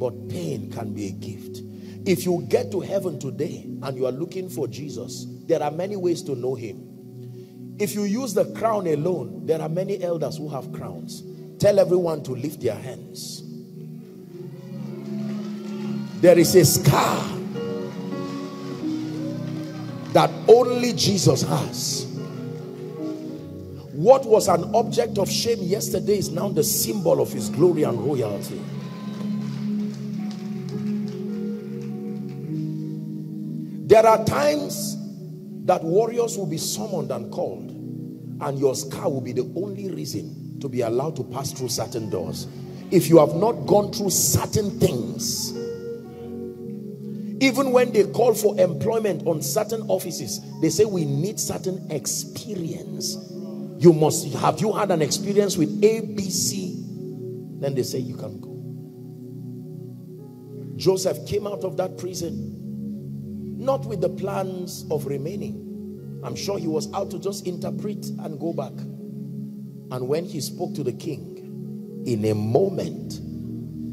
but pain can be a gift. If you get to heaven today and you are looking for Jesus, there are many ways to know him. If you use the crown alone, there are many elders who have crowns. Tell everyone to lift their hands. There is a scar that only Jesus has. What was an object of shame yesterday is now the symbol of his glory and royalty. There are times that warriors will be summoned and called, and your scar will be the only reason to be allowed to pass through certain doors. If you have not gone through certain things, even when they call for employment on certain offices, they say we need certain experience. You must, have you had an experience with ABC? Then they say you can go. Joseph came out of that prison, not with the plans of remaining. I'm sure he was out to just interpret and go back. And when he spoke to the king, in a moment,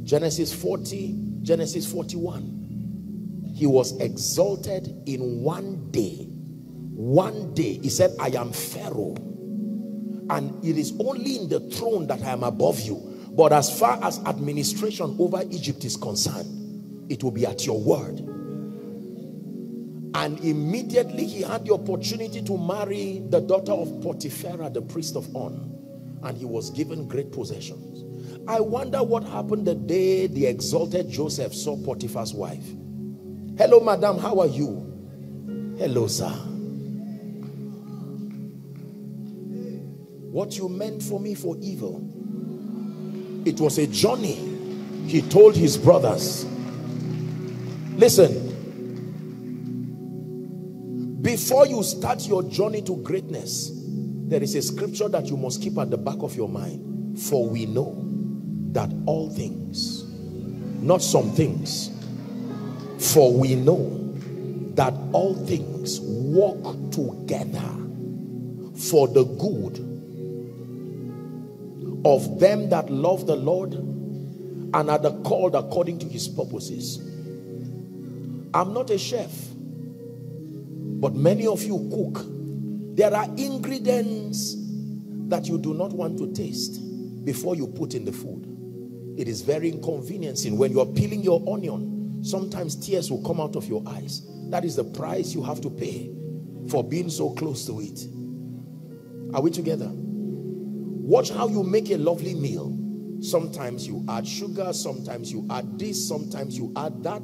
Genesis 40, Genesis 41, he was exalted in one day. One day, he said, I am Pharaoh. And it is only in the throne that I am above you. But as far as administration over Egypt is concerned, it will be at your word. And immediately he had the opportunity to marry the daughter of Potipharah, the priest of On. And he was given great possessions. I wonder what happened the day the exalted Joseph saw Potiphar's wife. Hello, madam, how are you? Hello, sir. What you meant for me for evil. It was a journey, he told his brothers. Listen. Before you start your journey to greatness, there is a scripture that you must keep at the back of your mind. For we know that all things, not some things, for we know that all things work together for the good of them that love the Lord and are called according to his purposes. I'm not a chef. But many of you cook. There are ingredients that you do not want to taste before you put in the food. It is very inconveniencing. When you are peeling your onion, sometimes tears will come out of your eyes. That is the price you have to pay for being so close to it. Are we together? Watch how you make a lovely meal. Sometimes you add sugar, sometimes you add this, sometimes you add that.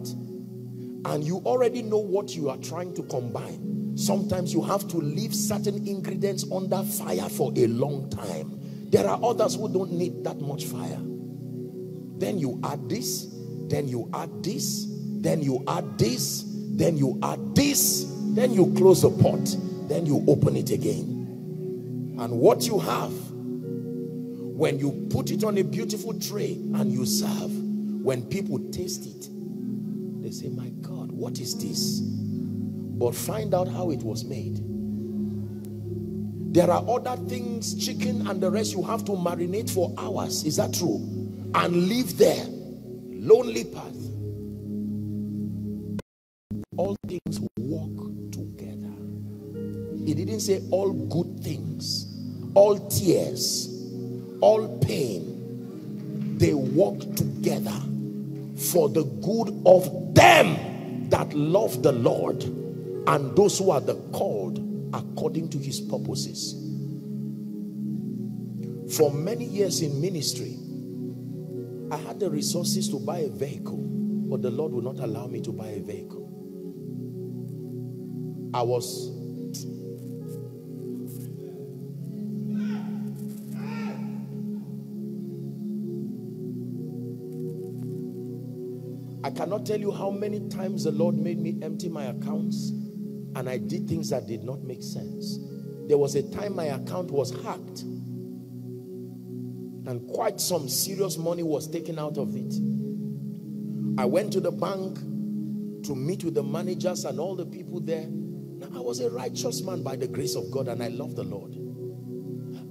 And you already know what you are trying to combine. Sometimes you have to leave certain ingredients under fire for a long time. There are others who don't need that much fire. Then you add this, then you add this, then you add this, then you add this, then you close the pot, then you open it again. And what you have, when you put it on a beautiful tray and you serve, when people taste it, they say, my God, what is this? But find out how it was made. There are other things, chicken and the rest, you have to marinate for hours. Is that true? And live there. Lonely path. All things work together. He didn't say all good things, all tears, all pain. They work together for the good of them that love the Lord and those who are the called according to his purposes. For many years in ministry, I had the resources to buy a vehicle, but the Lord would not allow me to buy a vehicle. I cannot tell you how many times the Lord made me empty my accounts. And I did things that did not make sense. There was a time my account was hacked. And quite some serious money was taken out of it. I went to the bank to meet with the managers and all the people there. Now, I was a righteous man by the grace of God, and I loved the Lord.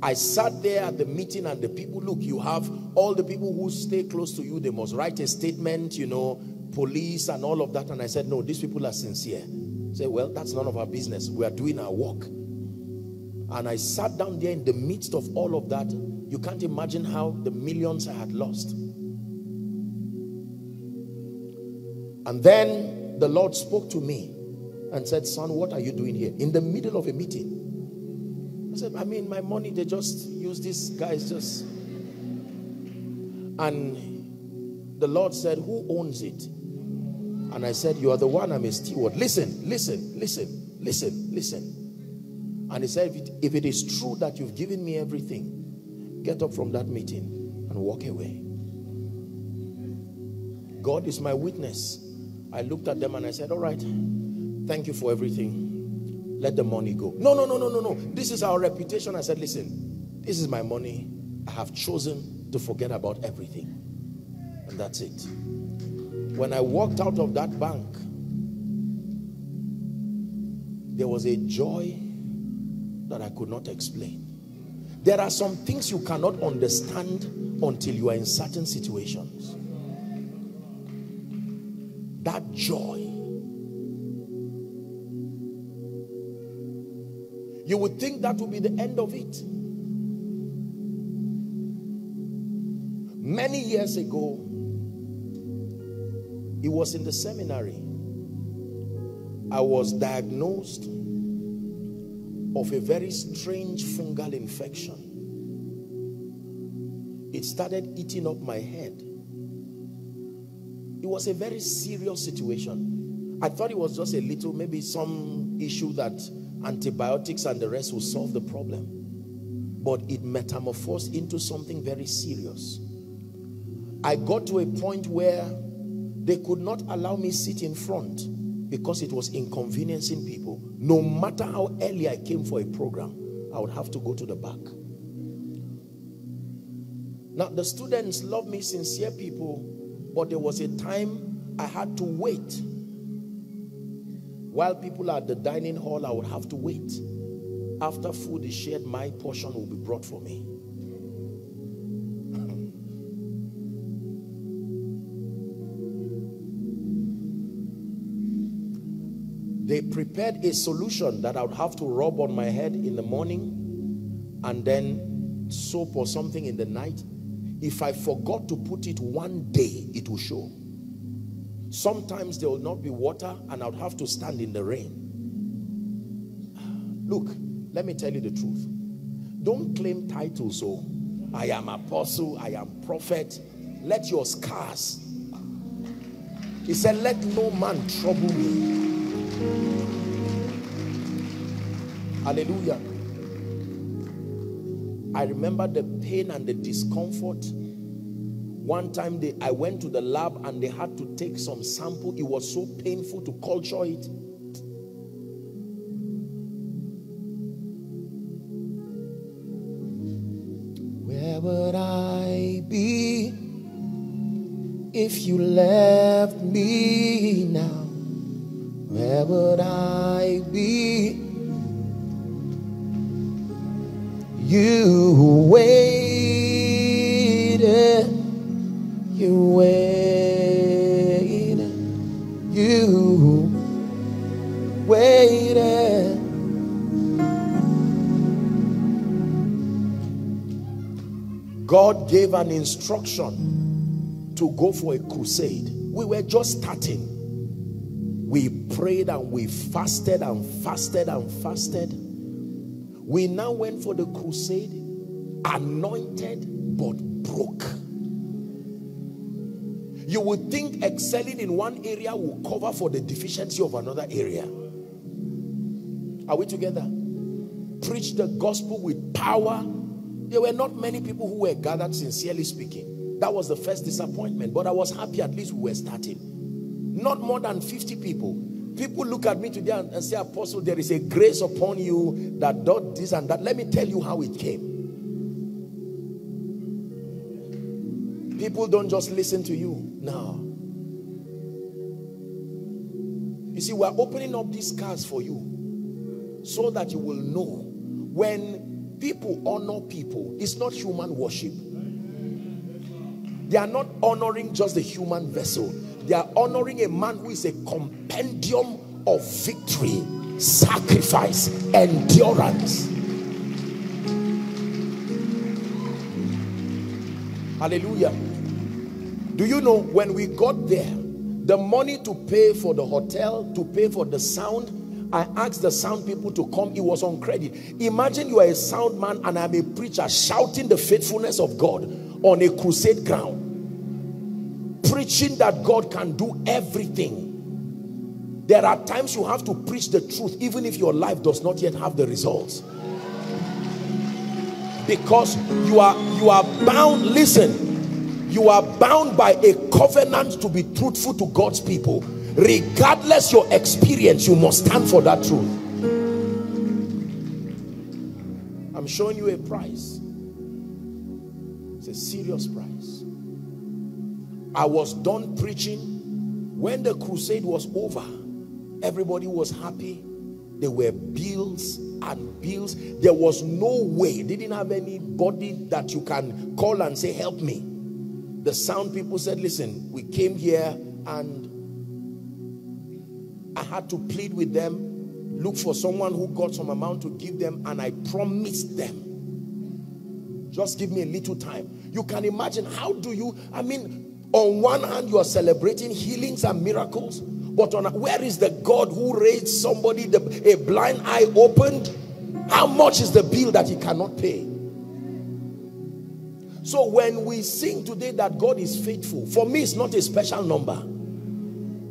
I sat there at the meeting and the people, look, you have all the people who stay close to you. They must write a statement, you know, police and all of that. And I said, no, these people are sincere. Say, well, that's none of our business. We are doing our work. And I sat down there in the midst of all of that. You can't imagine how the millions I had lost. And then the Lord spoke to me and said, son, what are you doing here? In the middle of a meeting. I said, I mean, my money, they just use these guys just. And the Lord said, who owns it? And I said, you are the one, I'm a steward. Listen, listen, listen, listen, listen. And he said, if it is true that you've given me everything, get up from that meeting and walk away. God is my witness. I looked at them and I said, all right, thank you for everything. Let the money go. No, no, no, no, no, no. This is our reputation. I said, listen, this is my money. I have chosen to forget about everything. And that's it. When I walked out of that bank, there was a joy that I could not explain. There are some things you cannot understand until you are in certain situations. That joy. You would think that would be the end of it. Many years ago, it was in the seminary. I was diagnosed of a very strange fungal infection. It started eating up my head. It was a very serious situation. I thought it was just a little, maybe some issue that antibiotics and the rest will solve the problem. But it metamorphosed into something very serious. I got to a point where they could not allow me sit in front because it was inconveniencing people. No matter how early I came for a program, I would have to go to the back. Now, the students love me, sincere people, but there was a time I had to wait. While people are at the dining hall, I would have to wait. After food is shared, my portion will be brought for me. They prepared a solution that I would have to rub on my head in the morning and then soap or something in the night. If I forgot to put it one day, it will show. Sometimes there will not be water and I would have to stand in the rain. Look, let me tell you the truth. Don't claim titles. So, I am apostle, I am prophet. Let your scars. He said, let no man trouble me. Hallelujah. I remember the pain and the discomfort. One time I went to the lab and they had to take some sample. It was so painful to culture it. Where would I be if you left me now? Where would I be? You waited. God gave an instruction to go for a crusade. We were just starting. We prayed and we fasted and fasted and fasted. We now went for the crusade, anointed but broke. You would think excelling in one area will cover for the deficiency of another area. Are we together? Preached the gospel with power. There were not many people who were gathered, sincerely speaking. That was the first disappointment, but I was happy at least we were starting. Not more than 50 people. People look at me today and say, Apostle, there is a grace upon you that does this and that. Let me tell you how it came. People don't just listen to you now. You see, we're opening up these cars for you so that you will know when people honor people, it's not human worship. They are not honoring just the human vessel. They are honoring a man who is a compendium of victory, sacrifice, endurance. Hallelujah. Do you know, when we got there, the money to pay for the hotel, to pay for the sound, I asked the sound people to come. It was on credit. Imagine you are a sound man and I'm a preacher shouting the faithfulness of God on a crusade ground. Preaching that God can do everything. There are times you have to preach the truth even if your life does not yet have the results, because you are bound. Listen, you are bound by a covenant to be truthful to God's people. Regardless your experience, you must stand for that truth. I'm showing you a price. It's a serious price. I was done preaching. When the crusade was over, everybody was happy. There were bills and bills. There was no way. They didn't have anybody that you can call and say, help me. The sound people said, listen, we came here and I had to plead with them, look for someone who got some amount to give them, and I promised them, just give me a little time. You can imagine, how do you, I mean, on one hand, you are celebrating healings and miracles, but on where is the God who raised somebody, a blind eye opened? How much is the bill that he cannot pay? So when we sing today that God is faithful, for me it's not a special number.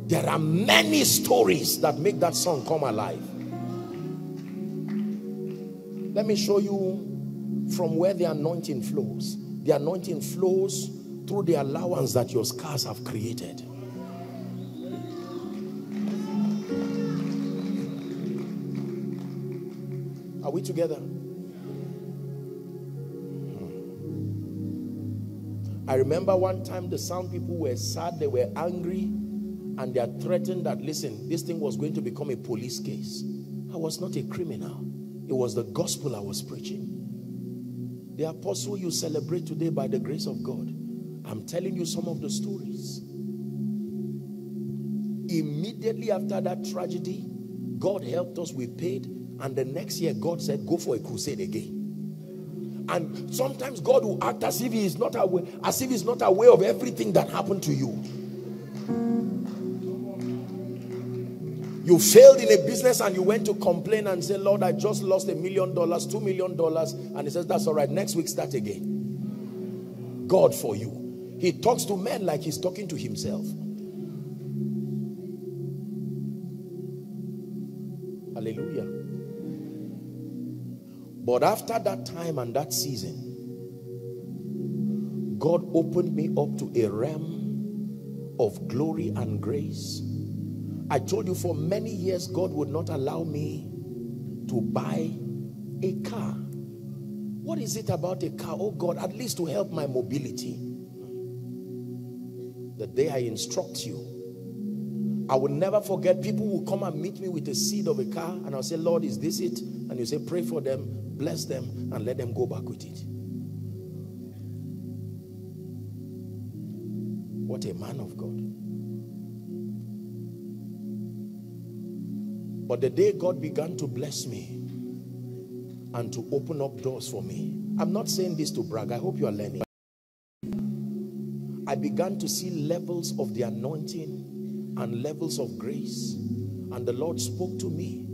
There are many stories that make that song come alive. Let me show you from where the anointing flows. The anointing flows through the allowance that your scars have created. Are we together? I remember one time the sound people were sad, they were angry, and they are threatened that, listen, this thing was going to become a police case. I was not a criminal. It was the gospel I was preaching. The apostle you celebrate today by the grace of God, I'm telling you some of the stories. Immediately after that tragedy, God helped us, we paid, and the next year God said, go for a crusade again. And sometimes God will act as if he is not aware, as if he's not aware of everything that happened to you. You failed in a business and you went to complain and say, Lord, I just lost $1 million, $2 million, and he says, that's all right, next week start again. God for you. He talks to men like he's talking to himself. Hallelujah. But after that time and that season, God opened me up to a realm of glory and grace. I told you for many years, God would not allow me to buy a car. What is it about a car? Oh God, at least to help my mobility. The day I instruct you, I will never forget, people will come and meet me with a seed of a car, and I'll say, Lord, is this it? And you say, pray for them, bless them, and let them go back with it. What a man of God. But the day God began to bless me and to open up doors for me, I'm not saying this to brag, I hope you are learning. I began to see levels of the anointing and levels of grace. And the Lord spoke to me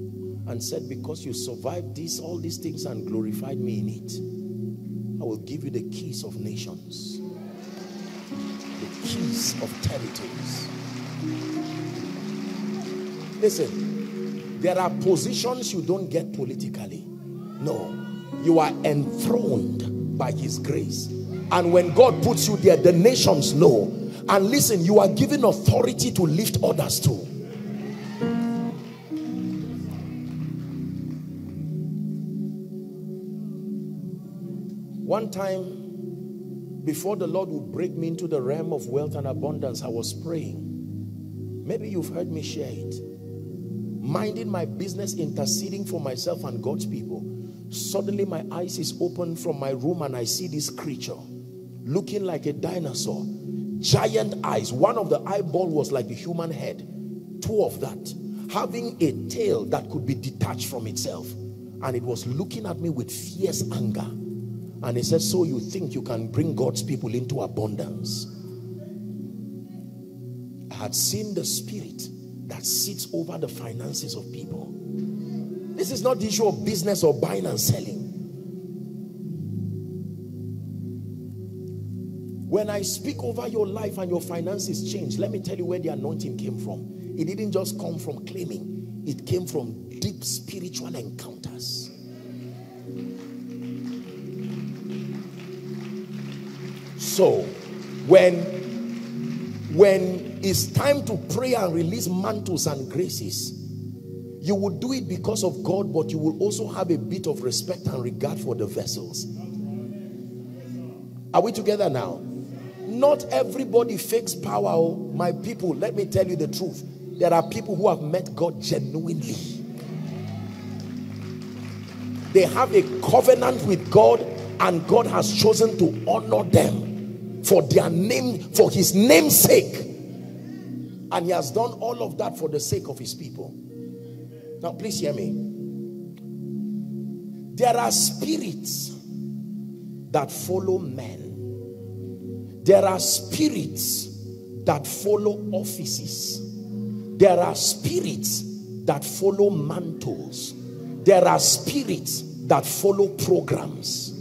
and said, because you survived this, all these things and glorified me in it, I will give you the keys of nations, the keys of territories. Listen, there are positions you don't get politically. No, you are enthroned by His grace. And when God puts you there, the nations know. And listen, you are given authority to lift others too. One time, before the Lord would break me into the realm of wealth and abundance, I was praying. Maybe you've heard me share it. Minding my business, interceding for myself and God's people. Suddenly my eyes is open from my room and I see this creature. Looking like a dinosaur, giant eyes. One of the eyeball was like the human head, two of that, having a tail that could be detached from itself, and it was looking at me with fierce anger. And he said, so you think you can bring God's people into abundance? I had seen the spirit that sits over the finances of people. This is not the issue of business or buying and selling. When I speak over your life and your finances change, let me tell you where the anointing came from. It didn't just come from claiming. It came from deep spiritual encounters. So, when it's time to pray and release mantles and graces, you will do it because of God, but you will also have a bit of respect and regard for the vessels. Are we together now? Not everybody fakes power, my people. Let me tell you the truth. There are people who have met God genuinely. They have a covenant with God, and God has chosen to honor them for their name, for His name's sake. And He has done all of that for the sake of His people. Now, please hear me. There are spirits that follow men. There are spirits that follow offices. There are spirits that follow mantles. There are spirits that follow programs.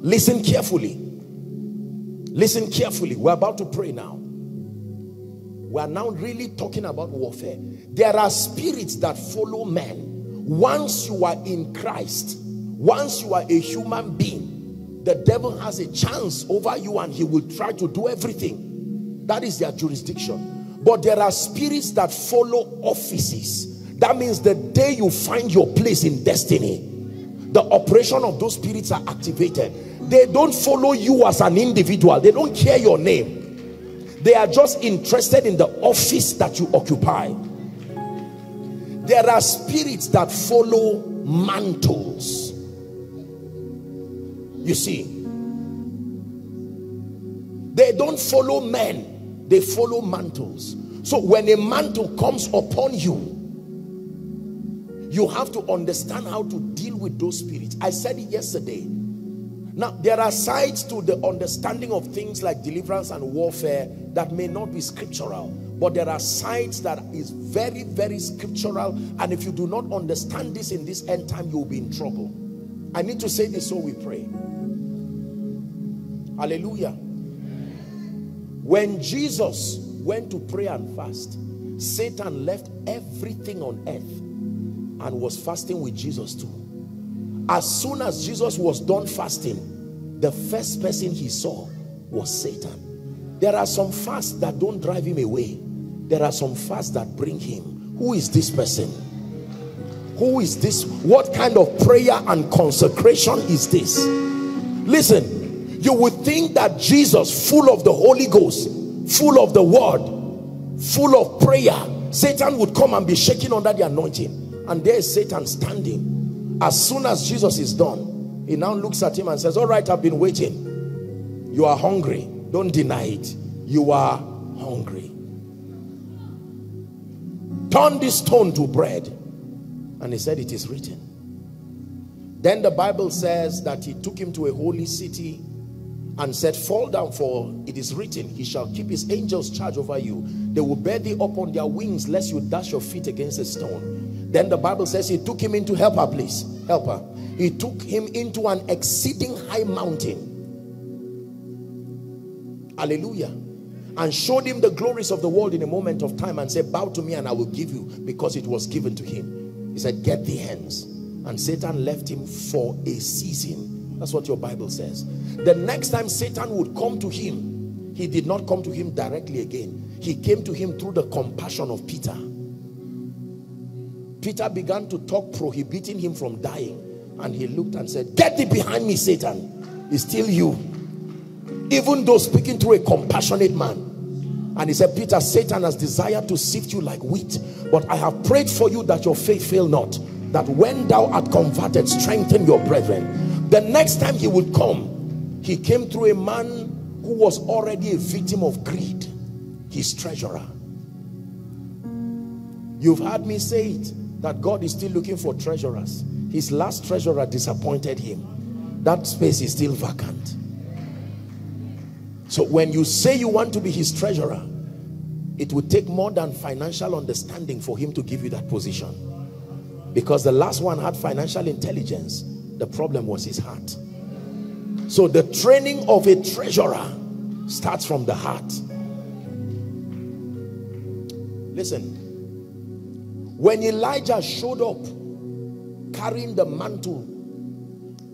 Listen carefully. Listen carefully. We're about to pray now. We're now really talking about warfare. There are spirits that follow men. Once you are in Christ, once you are a human being, the devil has a chance over you and he will try to do everything. That is their jurisdiction. But there are spirits that follow offices. That means the day you find your place in destiny, the operation of those spirits are activated. They don't follow you as an individual. They don't care your name. They are just interested in the office that you occupy. There are spirits that follow mantles. You see, they don't follow men, they follow mantles. So when a mantle comes upon you, you have to understand how to deal with those spirits. I said it yesterday. Now, there are sides to the understanding of things like deliverance and warfare that may not be scriptural, but there are sides that is very, very scriptural. And if you do not understand this in this end time, you will be in trouble. I need to say this so we pray. Hallelujah. When Jesus went to pray and fast, Satan left everything on earth and was fasting with Jesus too. As soon as Jesus was done fasting, the first person he saw was Satan. There are some fasts that don't drive him away. There are some fasts that bring him. Who is this person? Who is this? What kind of prayer and consecration is this? Listen, you would think that Jesus, full of the Holy Ghost, full of the word, full of prayer, Satan would come and be shaking under the anointing. And there is Satan standing. As soon as Jesus is done, he now looks at him and says, all right, I've been waiting. You are hungry. Don't deny it. You are hungry. Turn this stone to bread. And he said, it is written. Then the Bible says that he took him to a holy city and said, fall down, for it is written, he shall keep his angels charge over you. They will bear thee up on their wings, lest you dash your feet against a stone. Then the Bible says he took him into, help her please, help her. He took him into an exceeding high mountain. Hallelujah. And showed him the glories of the world in a moment of time and said, bow to me and I will give you, because it was given to him. He said, get the hands. And Satan left him for a season. That's what your Bible says. The next time Satan would come to him, he did not come to him directly again. He came to him through the compassion of Peter. Peter began to talk, prohibiting him from dying. And he looked and said, get thee behind me, Satan. It's still you. Even though speaking through a compassionate man. And he said, Peter, Satan has desired to sift you like wheat, but I have prayed for you that your faith fail not, that when thou art converted, strengthen your brethren. The next time he would come, he came through a man who was already a victim of greed, his treasurer. You've heard me say it, that God is still looking for treasurers. His last treasurer disappointed him. That space is still vacant. So when you say you want to be his treasurer, it would take more than financial understanding for him to give you that position. Because the last one had financial intelligence. The problem was his heart. So the training of a treasurer starts from the heart. Listen, when Elijah showed up carrying the mantle,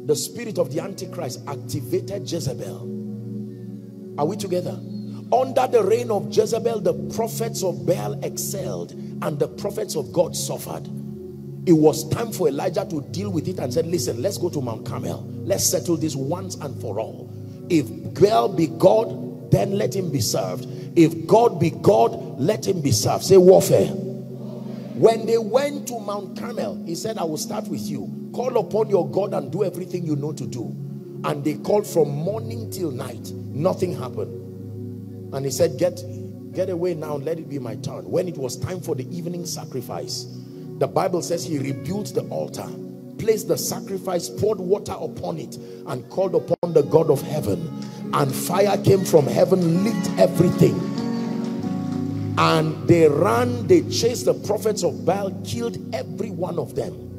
the spirit of the Antichrist activated Jezebel. Are we together? Under the reign of Jezebel, the prophets of Baal excelled and the prophets of God suffered. It was time for Elijah to deal with it and said, listen, let's go to Mount Carmel. Let's settle this once and for all. If Baal be God, then let him be served. If God be God, let him be served. Say warfare. When they went to Mount Carmel, he said, I will start with you. Call upon your God and do everything you know to do. And they called from morning till night. Nothing happened. And he said, get away now, let it be my turn. When it was time for the evening sacrifice, the Bible says he rebuilt the altar, placed the sacrifice, poured water upon it, and called upon the God of heaven. And fire came from heaven, lit everything. And they ran, they chased the prophets of Baal, killed every one of them.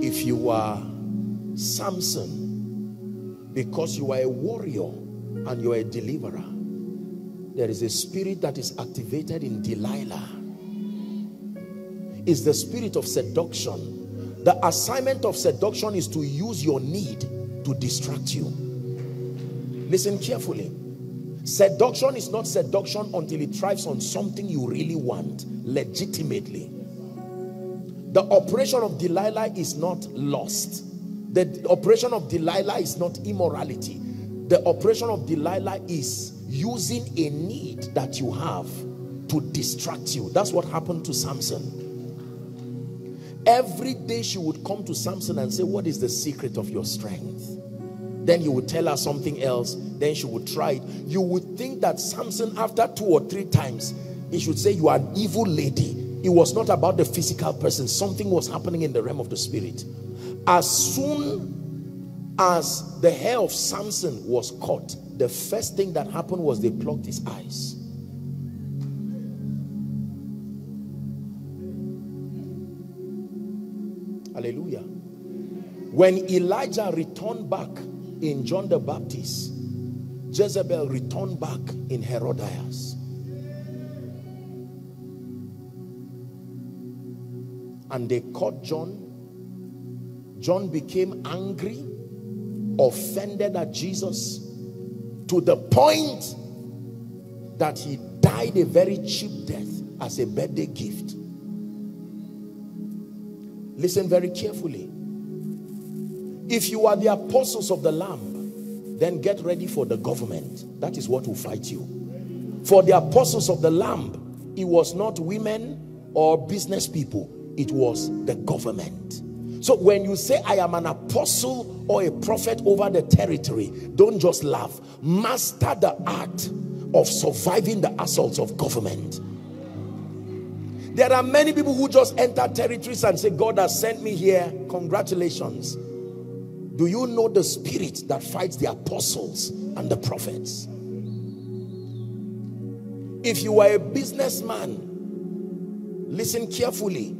If you are Samson, because you are a warrior and you are a deliverer, there is a spirit that is activated in Delilah. It's the spirit of seduction. The assignment of seduction is to use your need to distract you. Listen carefully. Seduction is not seduction until it thrives on something you really want, legitimately. The operation of Delilah is not lust. The operation of Delilah is not immorality. The operation of Delilah is using a need that you have to distract you. That's what happened to Samson. Every day she would come to Samson and say, what is the secret of your strength? Then he would tell her something else. Then she would try it. You would think that Samson, after 2 or 3 times, he should say, you are an evil lady. It was not about the physical person. Something was happening in the realm of the spirit. As soon as the hair of Samson was cut, the first thing that happened was they plucked his eyes. Hallelujah. When Elijah returned back in John the Baptist, Jezebel returned back in Herodias. and they caught John. John became angry, offended at Jesus, to the point that he died a very cheap death as a birthday gift. Listen very carefully. If you are the apostles of the Lamb, then get ready for the government. That is what will fight you. For the apostles of the Lamb, it was not women or business people. It was the government. So when you say, I am an apostle or a prophet over the territory, don't just laugh. Master the art of surviving the assaults of government. There are many people who just enter territories and say, God has sent me here. Congratulations. Do you know the spirit that fights the apostles and the prophets? If you are a businessman, listen carefully.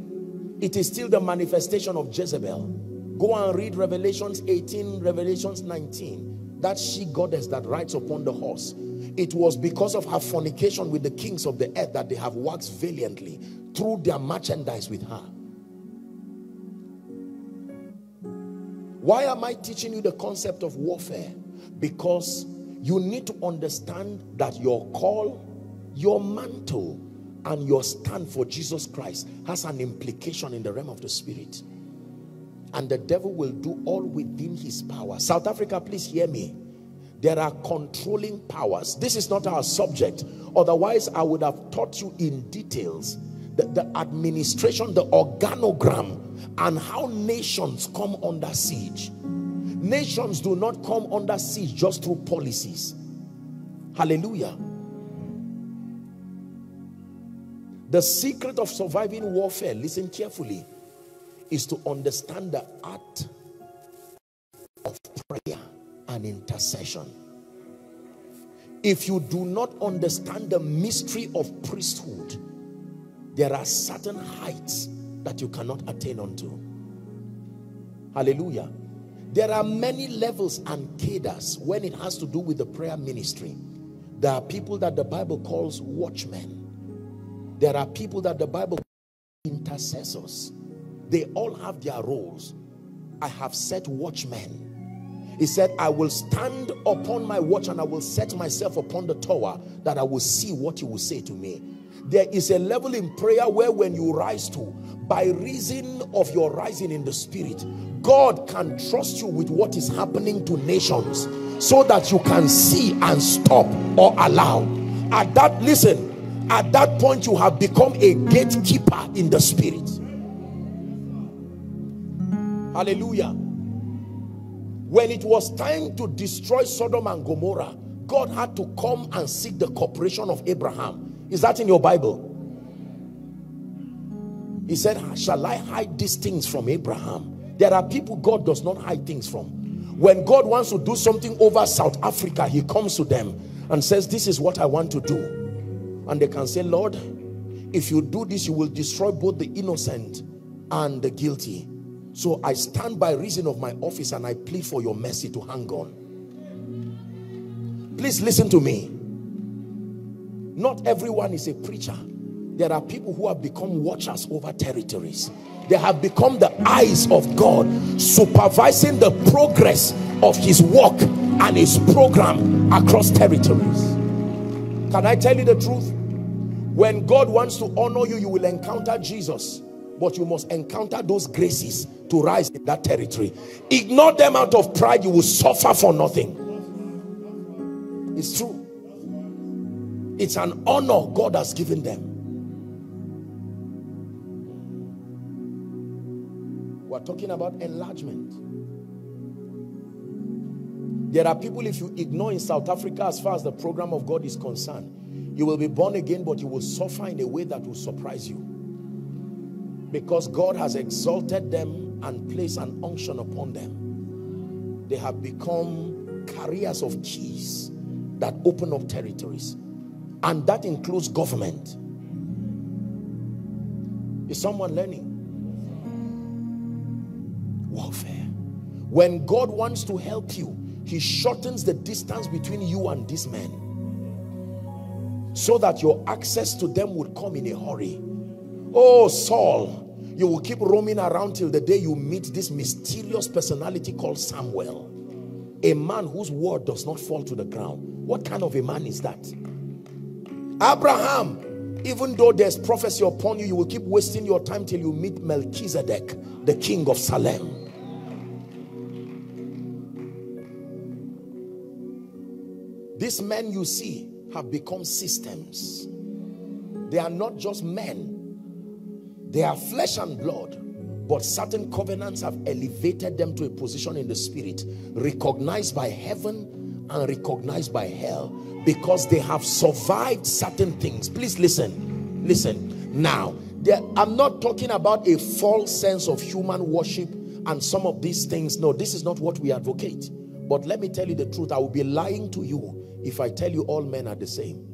It is still the manifestation of Jezebel. Go and read Revelations 18, Revelations 19. That she goddess that rides upon the horse. It was because of her fornication with the kings of the earth that they have waxed valiantly through their merchandise with her. Why am I teaching you the concept of warfare? Because you need to understand that your call, your mantle, and your stand for Jesus Christ has an implication in the realm of the spirit. And the devil will do all within his power. South Africa, please hear me. There are controlling powers. This is not our subject. Otherwise, I would have taught you in details the administration, the organogram, and how nations come under siege. Nations do not come under siege just through policies. Hallelujah. The secret of surviving warfare, listen carefully, is to understand the art of prayer and intercession. If you do not understand the mystery of priesthood, there are certain heights that you cannot attain unto. Hallelujah. There are many levels and cadres when it has to do with the prayer ministry. There are people that the Bible calls watchmen. There are people that the Bible calls intercessors. They all have their roles. I have set watchmen. He said, I will stand upon my watch and I will set myself upon the tower that I will see what you will say to me. There is a level in prayer where when you rise to, by reason of your rising in the spirit, God can trust you with what is happening to nations so that you can see and stop or allow. At that, listen, at that point you have become a gatekeeper in the spirit. Hallelujah. When it was time to destroy Sodom and Gomorrah, God had to come and seek the cooperation of Abraham. Is that in your Bible? He said, shall I hide these things from Abraham? There are people God does not hide things from. When God wants to do something over South Africa, he comes to them and says, this is what I want to do. And they can say, Lord, if you do this, you will destroy both the innocent and the guilty. So I stand by reason of my office and I plead for your mercy to hang on. Please listen to me. Not everyone is a preacher. There are people who have become watchers over territories. They have become the eyes of God, supervising the progress of his work and his program across territories. Can I tell you the truth? When God wants to honor you, you will encounter Jesus, but you must encounter those graces to rise in that territory. Ignore them out of pride, you will suffer for nothing. It's true. It's an honor God has given them. We're talking about enlargement. There are people, if you ignore in South Africa as far as the program of God is concerned, you will be born again, but you will suffer in a way that will surprise you. Because God has exalted them and placed an unction upon them. They have become carriers of keys that open up territories. And that includes government. Is someone learning? Warfare. When God wants to help you, he shortens the distance between you and these men, so that your access to them would come in a hurry. Oh, Saul, You will keep roaming around till the day you meet this mysterious personality called Samuel. A man whose word does not fall to the ground. What kind of a man is that? Abraham, even though there's prophecy upon you, you will keep wasting your time till you meet Melchizedek, the king of Salem. These men you see have become systems. They are not just men. They are flesh and blood. But certain covenants have elevated them to a position in the spirit, recognized by heaven and recognized by hell, because they have survived certain things. Please listen. Listen. Now, I'm not talking about a false sense of human worship and some of these things. No, this is not what we advocate. But let me tell you the truth. I will be lying to you if I tell you all men are the same.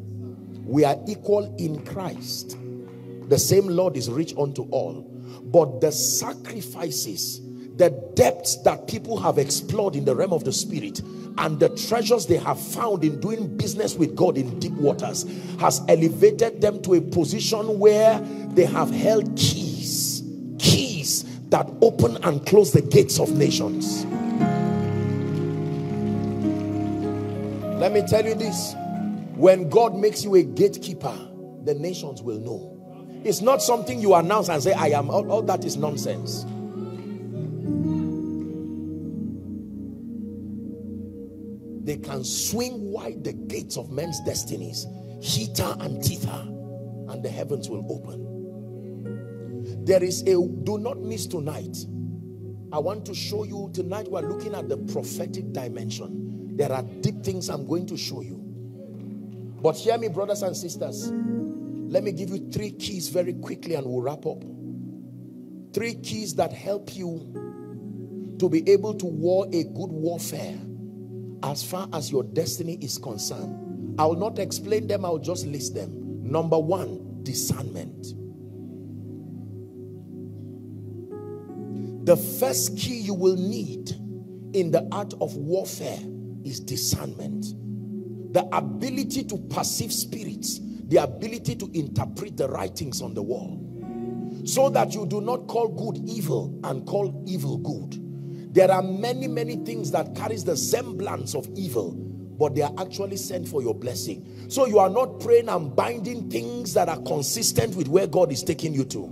We are equal in Christ. The same Lord is rich unto all. But the sacrifices, the depths that people have explored in the realm of the spirit, and the treasures they have found in doing business with God in deep waters, has elevated them to a position where they have held keys. Keys that open and close the gates of nations. Let me tell you this. When God makes you a gatekeeper, the nations will know. It's not something you announce and say, I am. All that is nonsense. They can swing wide the gates of men's destinies, Heta and Titha, and the heavens will open. There is a, do not miss tonight. I want to show you, tonight we are looking at the prophetic dimension. There are deep things I'm going to show you. But hear me, brothers and sisters. Let me give you 3 keys very quickly and we'll wrap up. 3 keys that help you to be able to war a good warfare as far as your destiny is concerned. I will not explain them, I will just list them. Number 1, discernment. The first key you will need in the art of warfare is discernment. The ability to perceive spirits. The ability to interpret the writings on the wall, so that you do not call good evil and call evil good. There are many things that carries the semblance of evil, but they are actually sent for your blessing. So you are not praying and binding things that are consistent with where God is taking you to.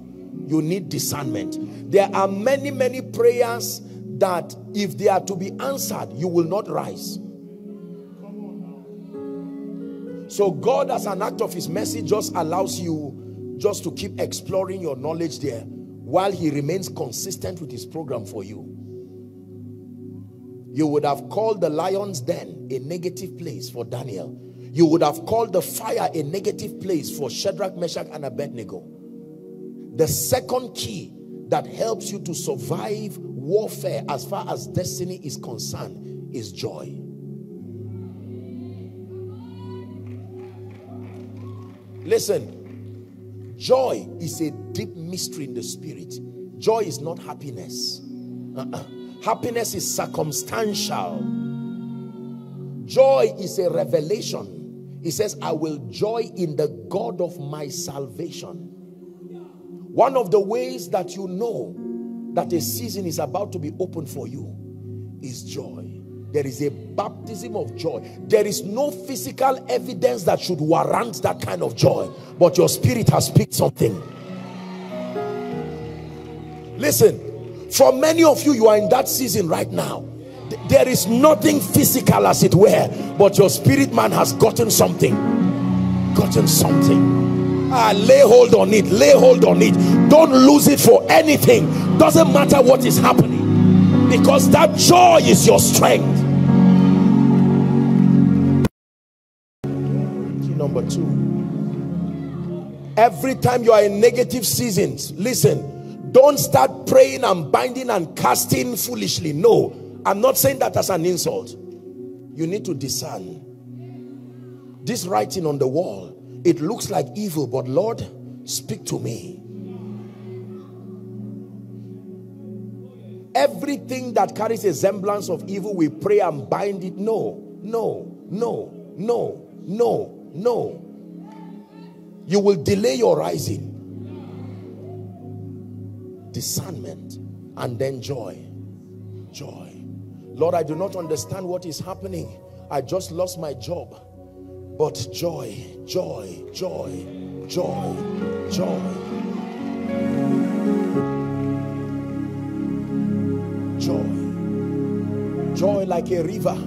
You need discernment. There are many prayers that if they are to be answered, you will not rise. So God, as an act of his mercy, just allows you just to keep exploring your knowledge there while he remains consistent with his program for you. You would have called the lion's den a negative place for Daniel. You would have called the fire a negative place for Shadrach, Meshach, and Abednego. The second key that helps you to survive warfare as far as destiny is concerned is joy. Listen, joy is a deep mystery in the spirit. Joy is not happiness. Happiness is circumstantial. Joy is a revelation. He says, I will joy in the God of my salvation. One of the ways that you know that a season is about to be opened for you is joy. There is a baptism of joy. There is no physical evidence that should warrant that kind of joy. But your spirit has picked something. Listen, for many of you, you are in that season right now. There is nothing physical as it were. But your spirit man has gotten something. Gotten something. Lay hold on it. Lay hold on it. Don't lose it for anything. Doesn't matter what is happening. Because that joy is your strength. Key number 2. Every time you are in negative seasons, listen, don't start praying and binding and casting foolishly. No, I'm not saying that as an insult. You need to discern. This writing on the wall, it looks like evil, but Lord, speak to me. Everything that carries a semblance of evil, we pray and bind it. No. You will delay your rising. discernment, and then joy. Lord, I do not understand what is happening. I just lost my job, but joy like a river.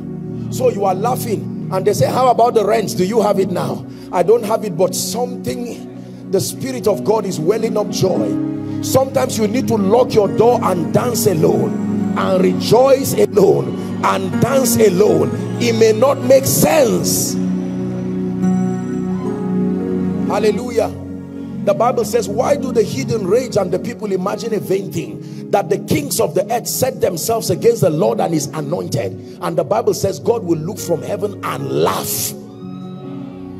So you are laughing and they say, how about the rent? Do you have it now? I don't have it, but something, the Spirit of God is welling up joy. Sometimes you need to lock your door and dance alone, and rejoice alone, and dance alone. It may not make sense. Hallelujah. The Bible says, why do the heathen rage and the people imagine a vain thing? That the kings of the earth set themselves against the Lord and his anointed. And the Bible says God will look from heaven and laugh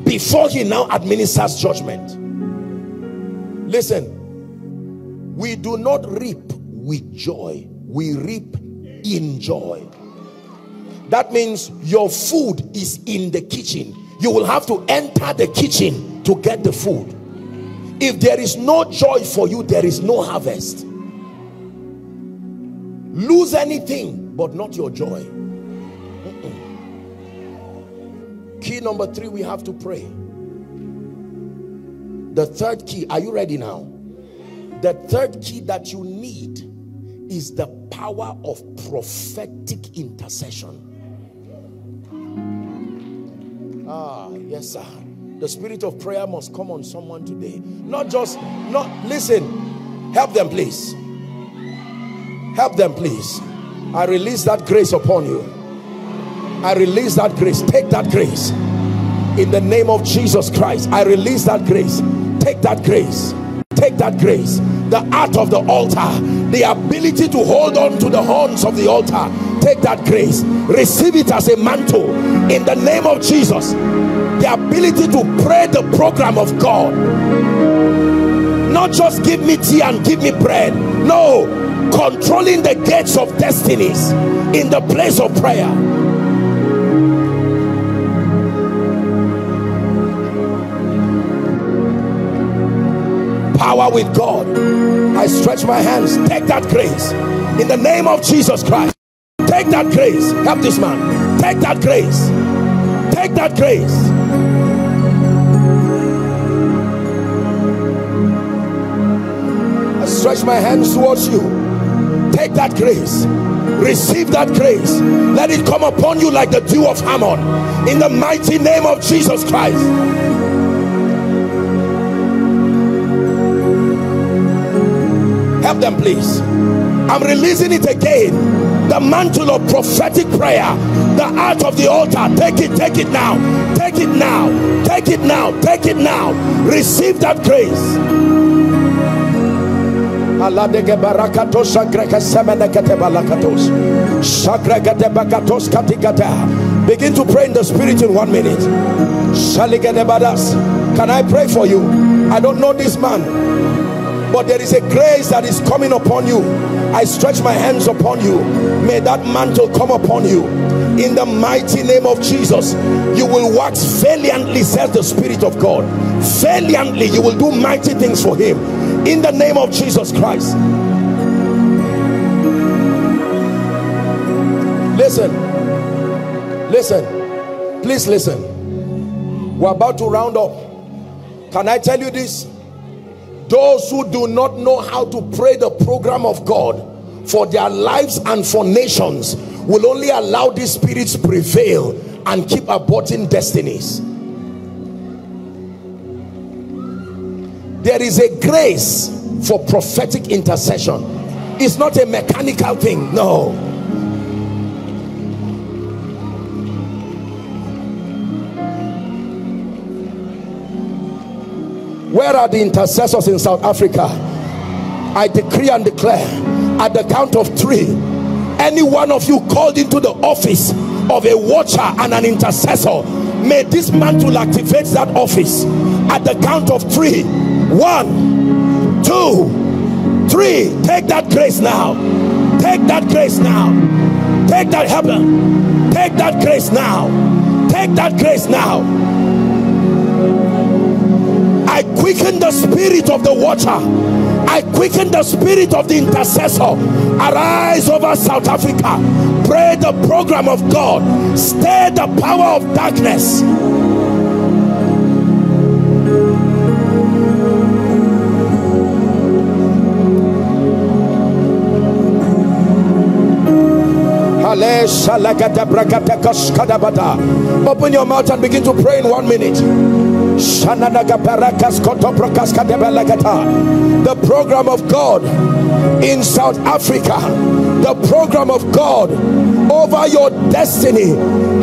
before he now administers judgment. Listen, we do not reap with joy, we reap in joy. That means your food is in the kitchen. You will have to enter the kitchen to get the food. If there is no joy for you, there is no harvest. Lose anything but not your joy. Key number 3, we have to pray. The third key, are you ready now? The third key that you need is the power of prophetic intercession. Ah, yes sir. The spirit of prayer must come on someone today. Listen, help them please. Help them, please. I release that grace upon you. I release that grace. Take that grace. In the name of Jesus Christ, I release that grace. Take that grace. Take that grace. The art of the altar. The ability to hold on to the horns of the altar. Take that grace. Receive it as a mantle. In the name of Jesus. The ability to pray the program of God. Not just give me tea and give me bread. No. Controlling the gates of destinies in the place of prayer. Power with God. I stretch my hands. Take that grace. In the name of Jesus Christ. Take that grace. Help this man. Take that grace. Take that grace. I stretch my hands towards you. Take that grace. Receive that grace. Let it come upon you like the dew of Hermon. In the mighty name of Jesus Christ. Help them please. I'm releasing it again. The mantle of prophetic prayer. The art of the altar. Take it, take it now. Take it now. Take it now. Take it now. Receive that grace. Begin to pray in the spirit in 1 minute. Can I pray for you? I don't know this man, but there is a grace that is coming upon you. I stretch my hands upon you. May that mantle come upon you. In the mighty name of Jesus, you will wax valiantly, says the Spirit of God. Valiantly, you will do mighty things for him. In the name of Jesus Christ. Listen. Please listen. We're about to round up. Can I tell you this? Those who do not know how to pray the program of God for their lives and for nations will only allow these spirits prevail and keep aborting destinies. There is a grace for prophetic intercession. It's not a mechanical thing, no. Where are the intercessors in South Africa? I decree and declare, at the count of 3, any one of you called into the office of a watcher and an intercessor, may this mantle activate that office. At the count of 3. 1, 2, 3. Take that grace now. Take that grace now. Take that heaven. Take that grace now. Take that grace now. I I quicken the spirit of the watcher. I quicken the spirit of the intercessor. Arise over South Africa. Pray the program of God. Stir the power of darkness. Open your mouth and begin to pray in 1 minute. The program of God in South Africa, the program of God over your destiny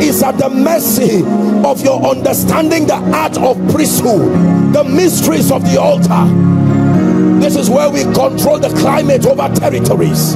is at the mercy of your understanding the art of priesthood, the mysteries of the altar. This is where we control the climate over territories.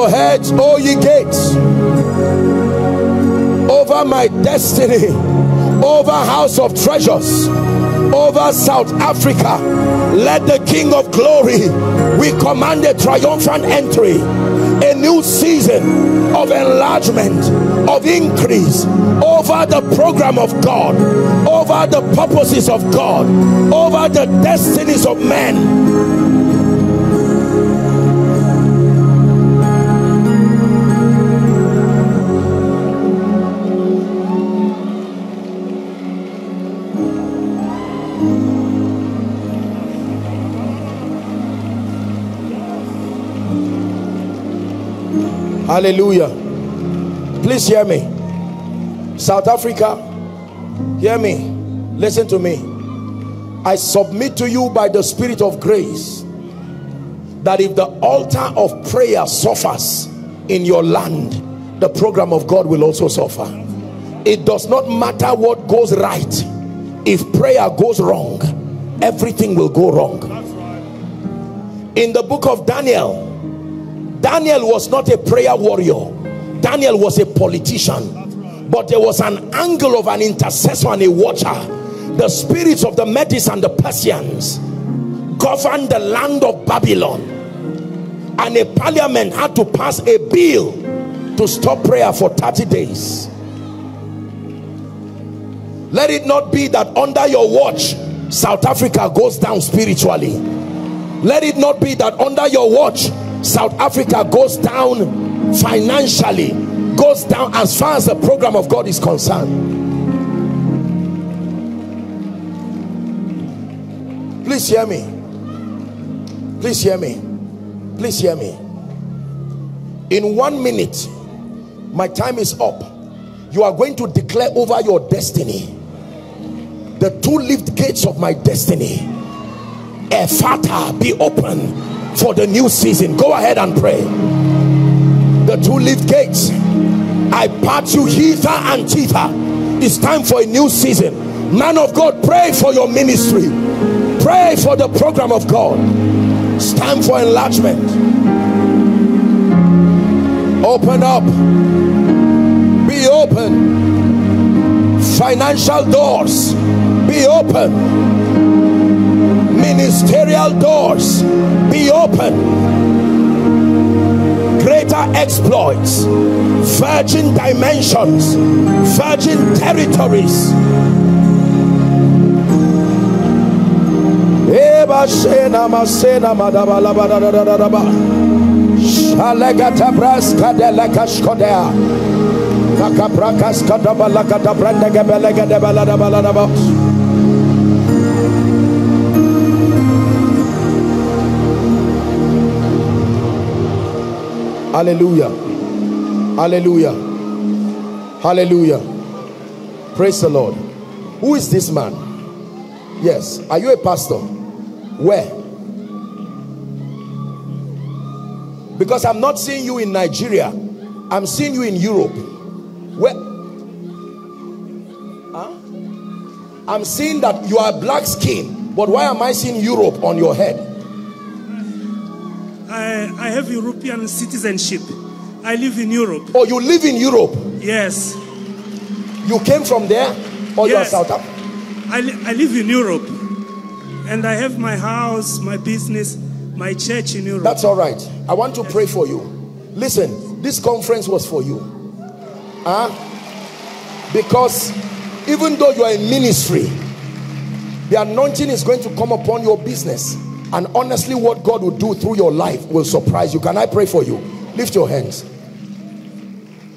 Heads, O ye gates, over my destiny, over house of treasures, over South Africa, let the King of Glory, we command a triumphant entry, a new season of enlargement, of increase, over the program of God, over the purposes of God, over the destinies of men. Hallelujah. Please hear me. South Africa, hear me. Listen to me. I submit to you by the Spirit of grace that if the altar of prayer suffers in your land, the program of God will also suffer. It does not matter what goes right. If prayer goes wrong, everything will go wrong. In the book of Daniel, Daniel was not a prayer warrior. Daniel was a politician. But there was an angle of an intercessor and a watcher. The spirits of the Medes and the Persians governed the land of Babylon. And a parliament had to pass a bill to stop prayer for 30 days. Let it not be that under your watch, South Africa goes down spiritually. Let it not be that under your watch, South Africa goes down financially, goes down as far as the program of God is concerned. Please hear me. Please hear me. Please hear me. In 1 minute, my time is up. You are going to declare over your destiny. The two lift gates of my destiny, Ephata, be open for the new season. Go ahead and pray. The two lift gates, I part you hither and thither. It's time for a new season. Man of God, pray for your ministry. Pray for the program of God. It's time for enlargement. Open up. Be open. Financial doors, be open. Ministerial doors, be open. Greater exploits, virgin dimensions, virgin territories. Hallelujah. Hallelujah. Hallelujah. Praise the Lord. Who is this man? Yes. Are you a pastor? Where? Because I'm not seeing you in Nigeria. I'm seeing you in Europe. Where? Huh? I'm seeing that you are black skin, but why am I seeing Europe on your head? I have European citizenship. I live in Europe. Oh, you live in Europe? Yes. You came from there? Or yes. You are South Africa? I live in Europe. And I have my house, my business, my church in Europe. That's all right. I want to pray for you. Listen, this conference was for you. Huh? Because even though you are in ministry, the anointing is going to come upon your business. And honestly, what God will do through your life will surprise you. Can I pray for you? Lift your hands.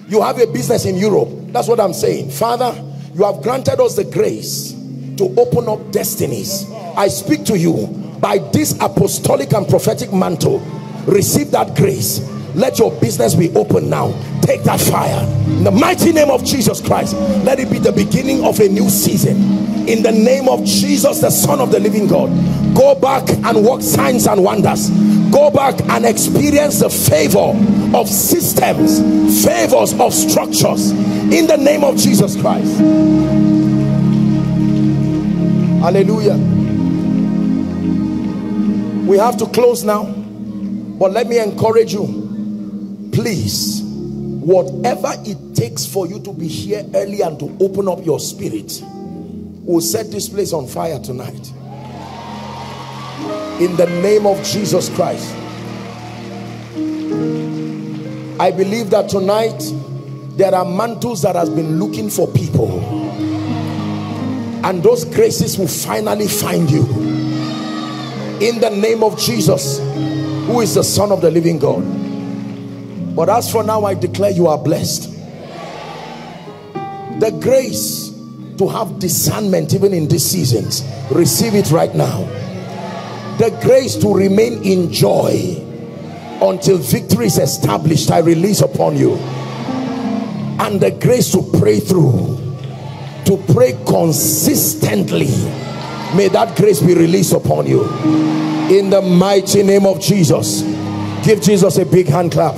You have a business in Europe. That's what I'm saying. Father, you have granted us the grace to open up destinies. I speak to you by this apostolic and prophetic mantle. Receive that grace. Let your business be open now. Take that fire. In the mighty name of Jesus Christ, let it be the beginning of a new season. In the name of Jesus, the Son of the living God. Go back and work signs and wonders. Go back and experience the favor of systems, favors of structures. In the name of Jesus Christ. Hallelujah. We have to close now, but let me encourage you. Please, whatever it takes for you to be here early and to open up your spirit, we'll set this place on fire tonight. In the name of Jesus Christ. I believe that tonight there are mantles that has been looking for people, and those graces will finally find you. In the name of Jesus, who is the Son of the living God. But as for now, I declare you are blessed. The grace to have discernment even in these seasons, receive it right now. The grace to remain in joy until victory is established, I release upon you. And the grace to pray through, to pray consistently, may that grace be released upon you. In the mighty name of Jesus. Give Jesus a big hand clap.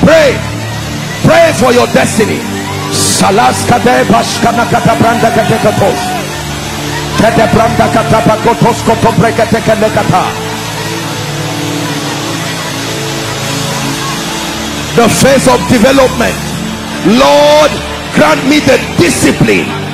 Pray. Pray for your destiny. The phase of development. Lord, grant me the discipline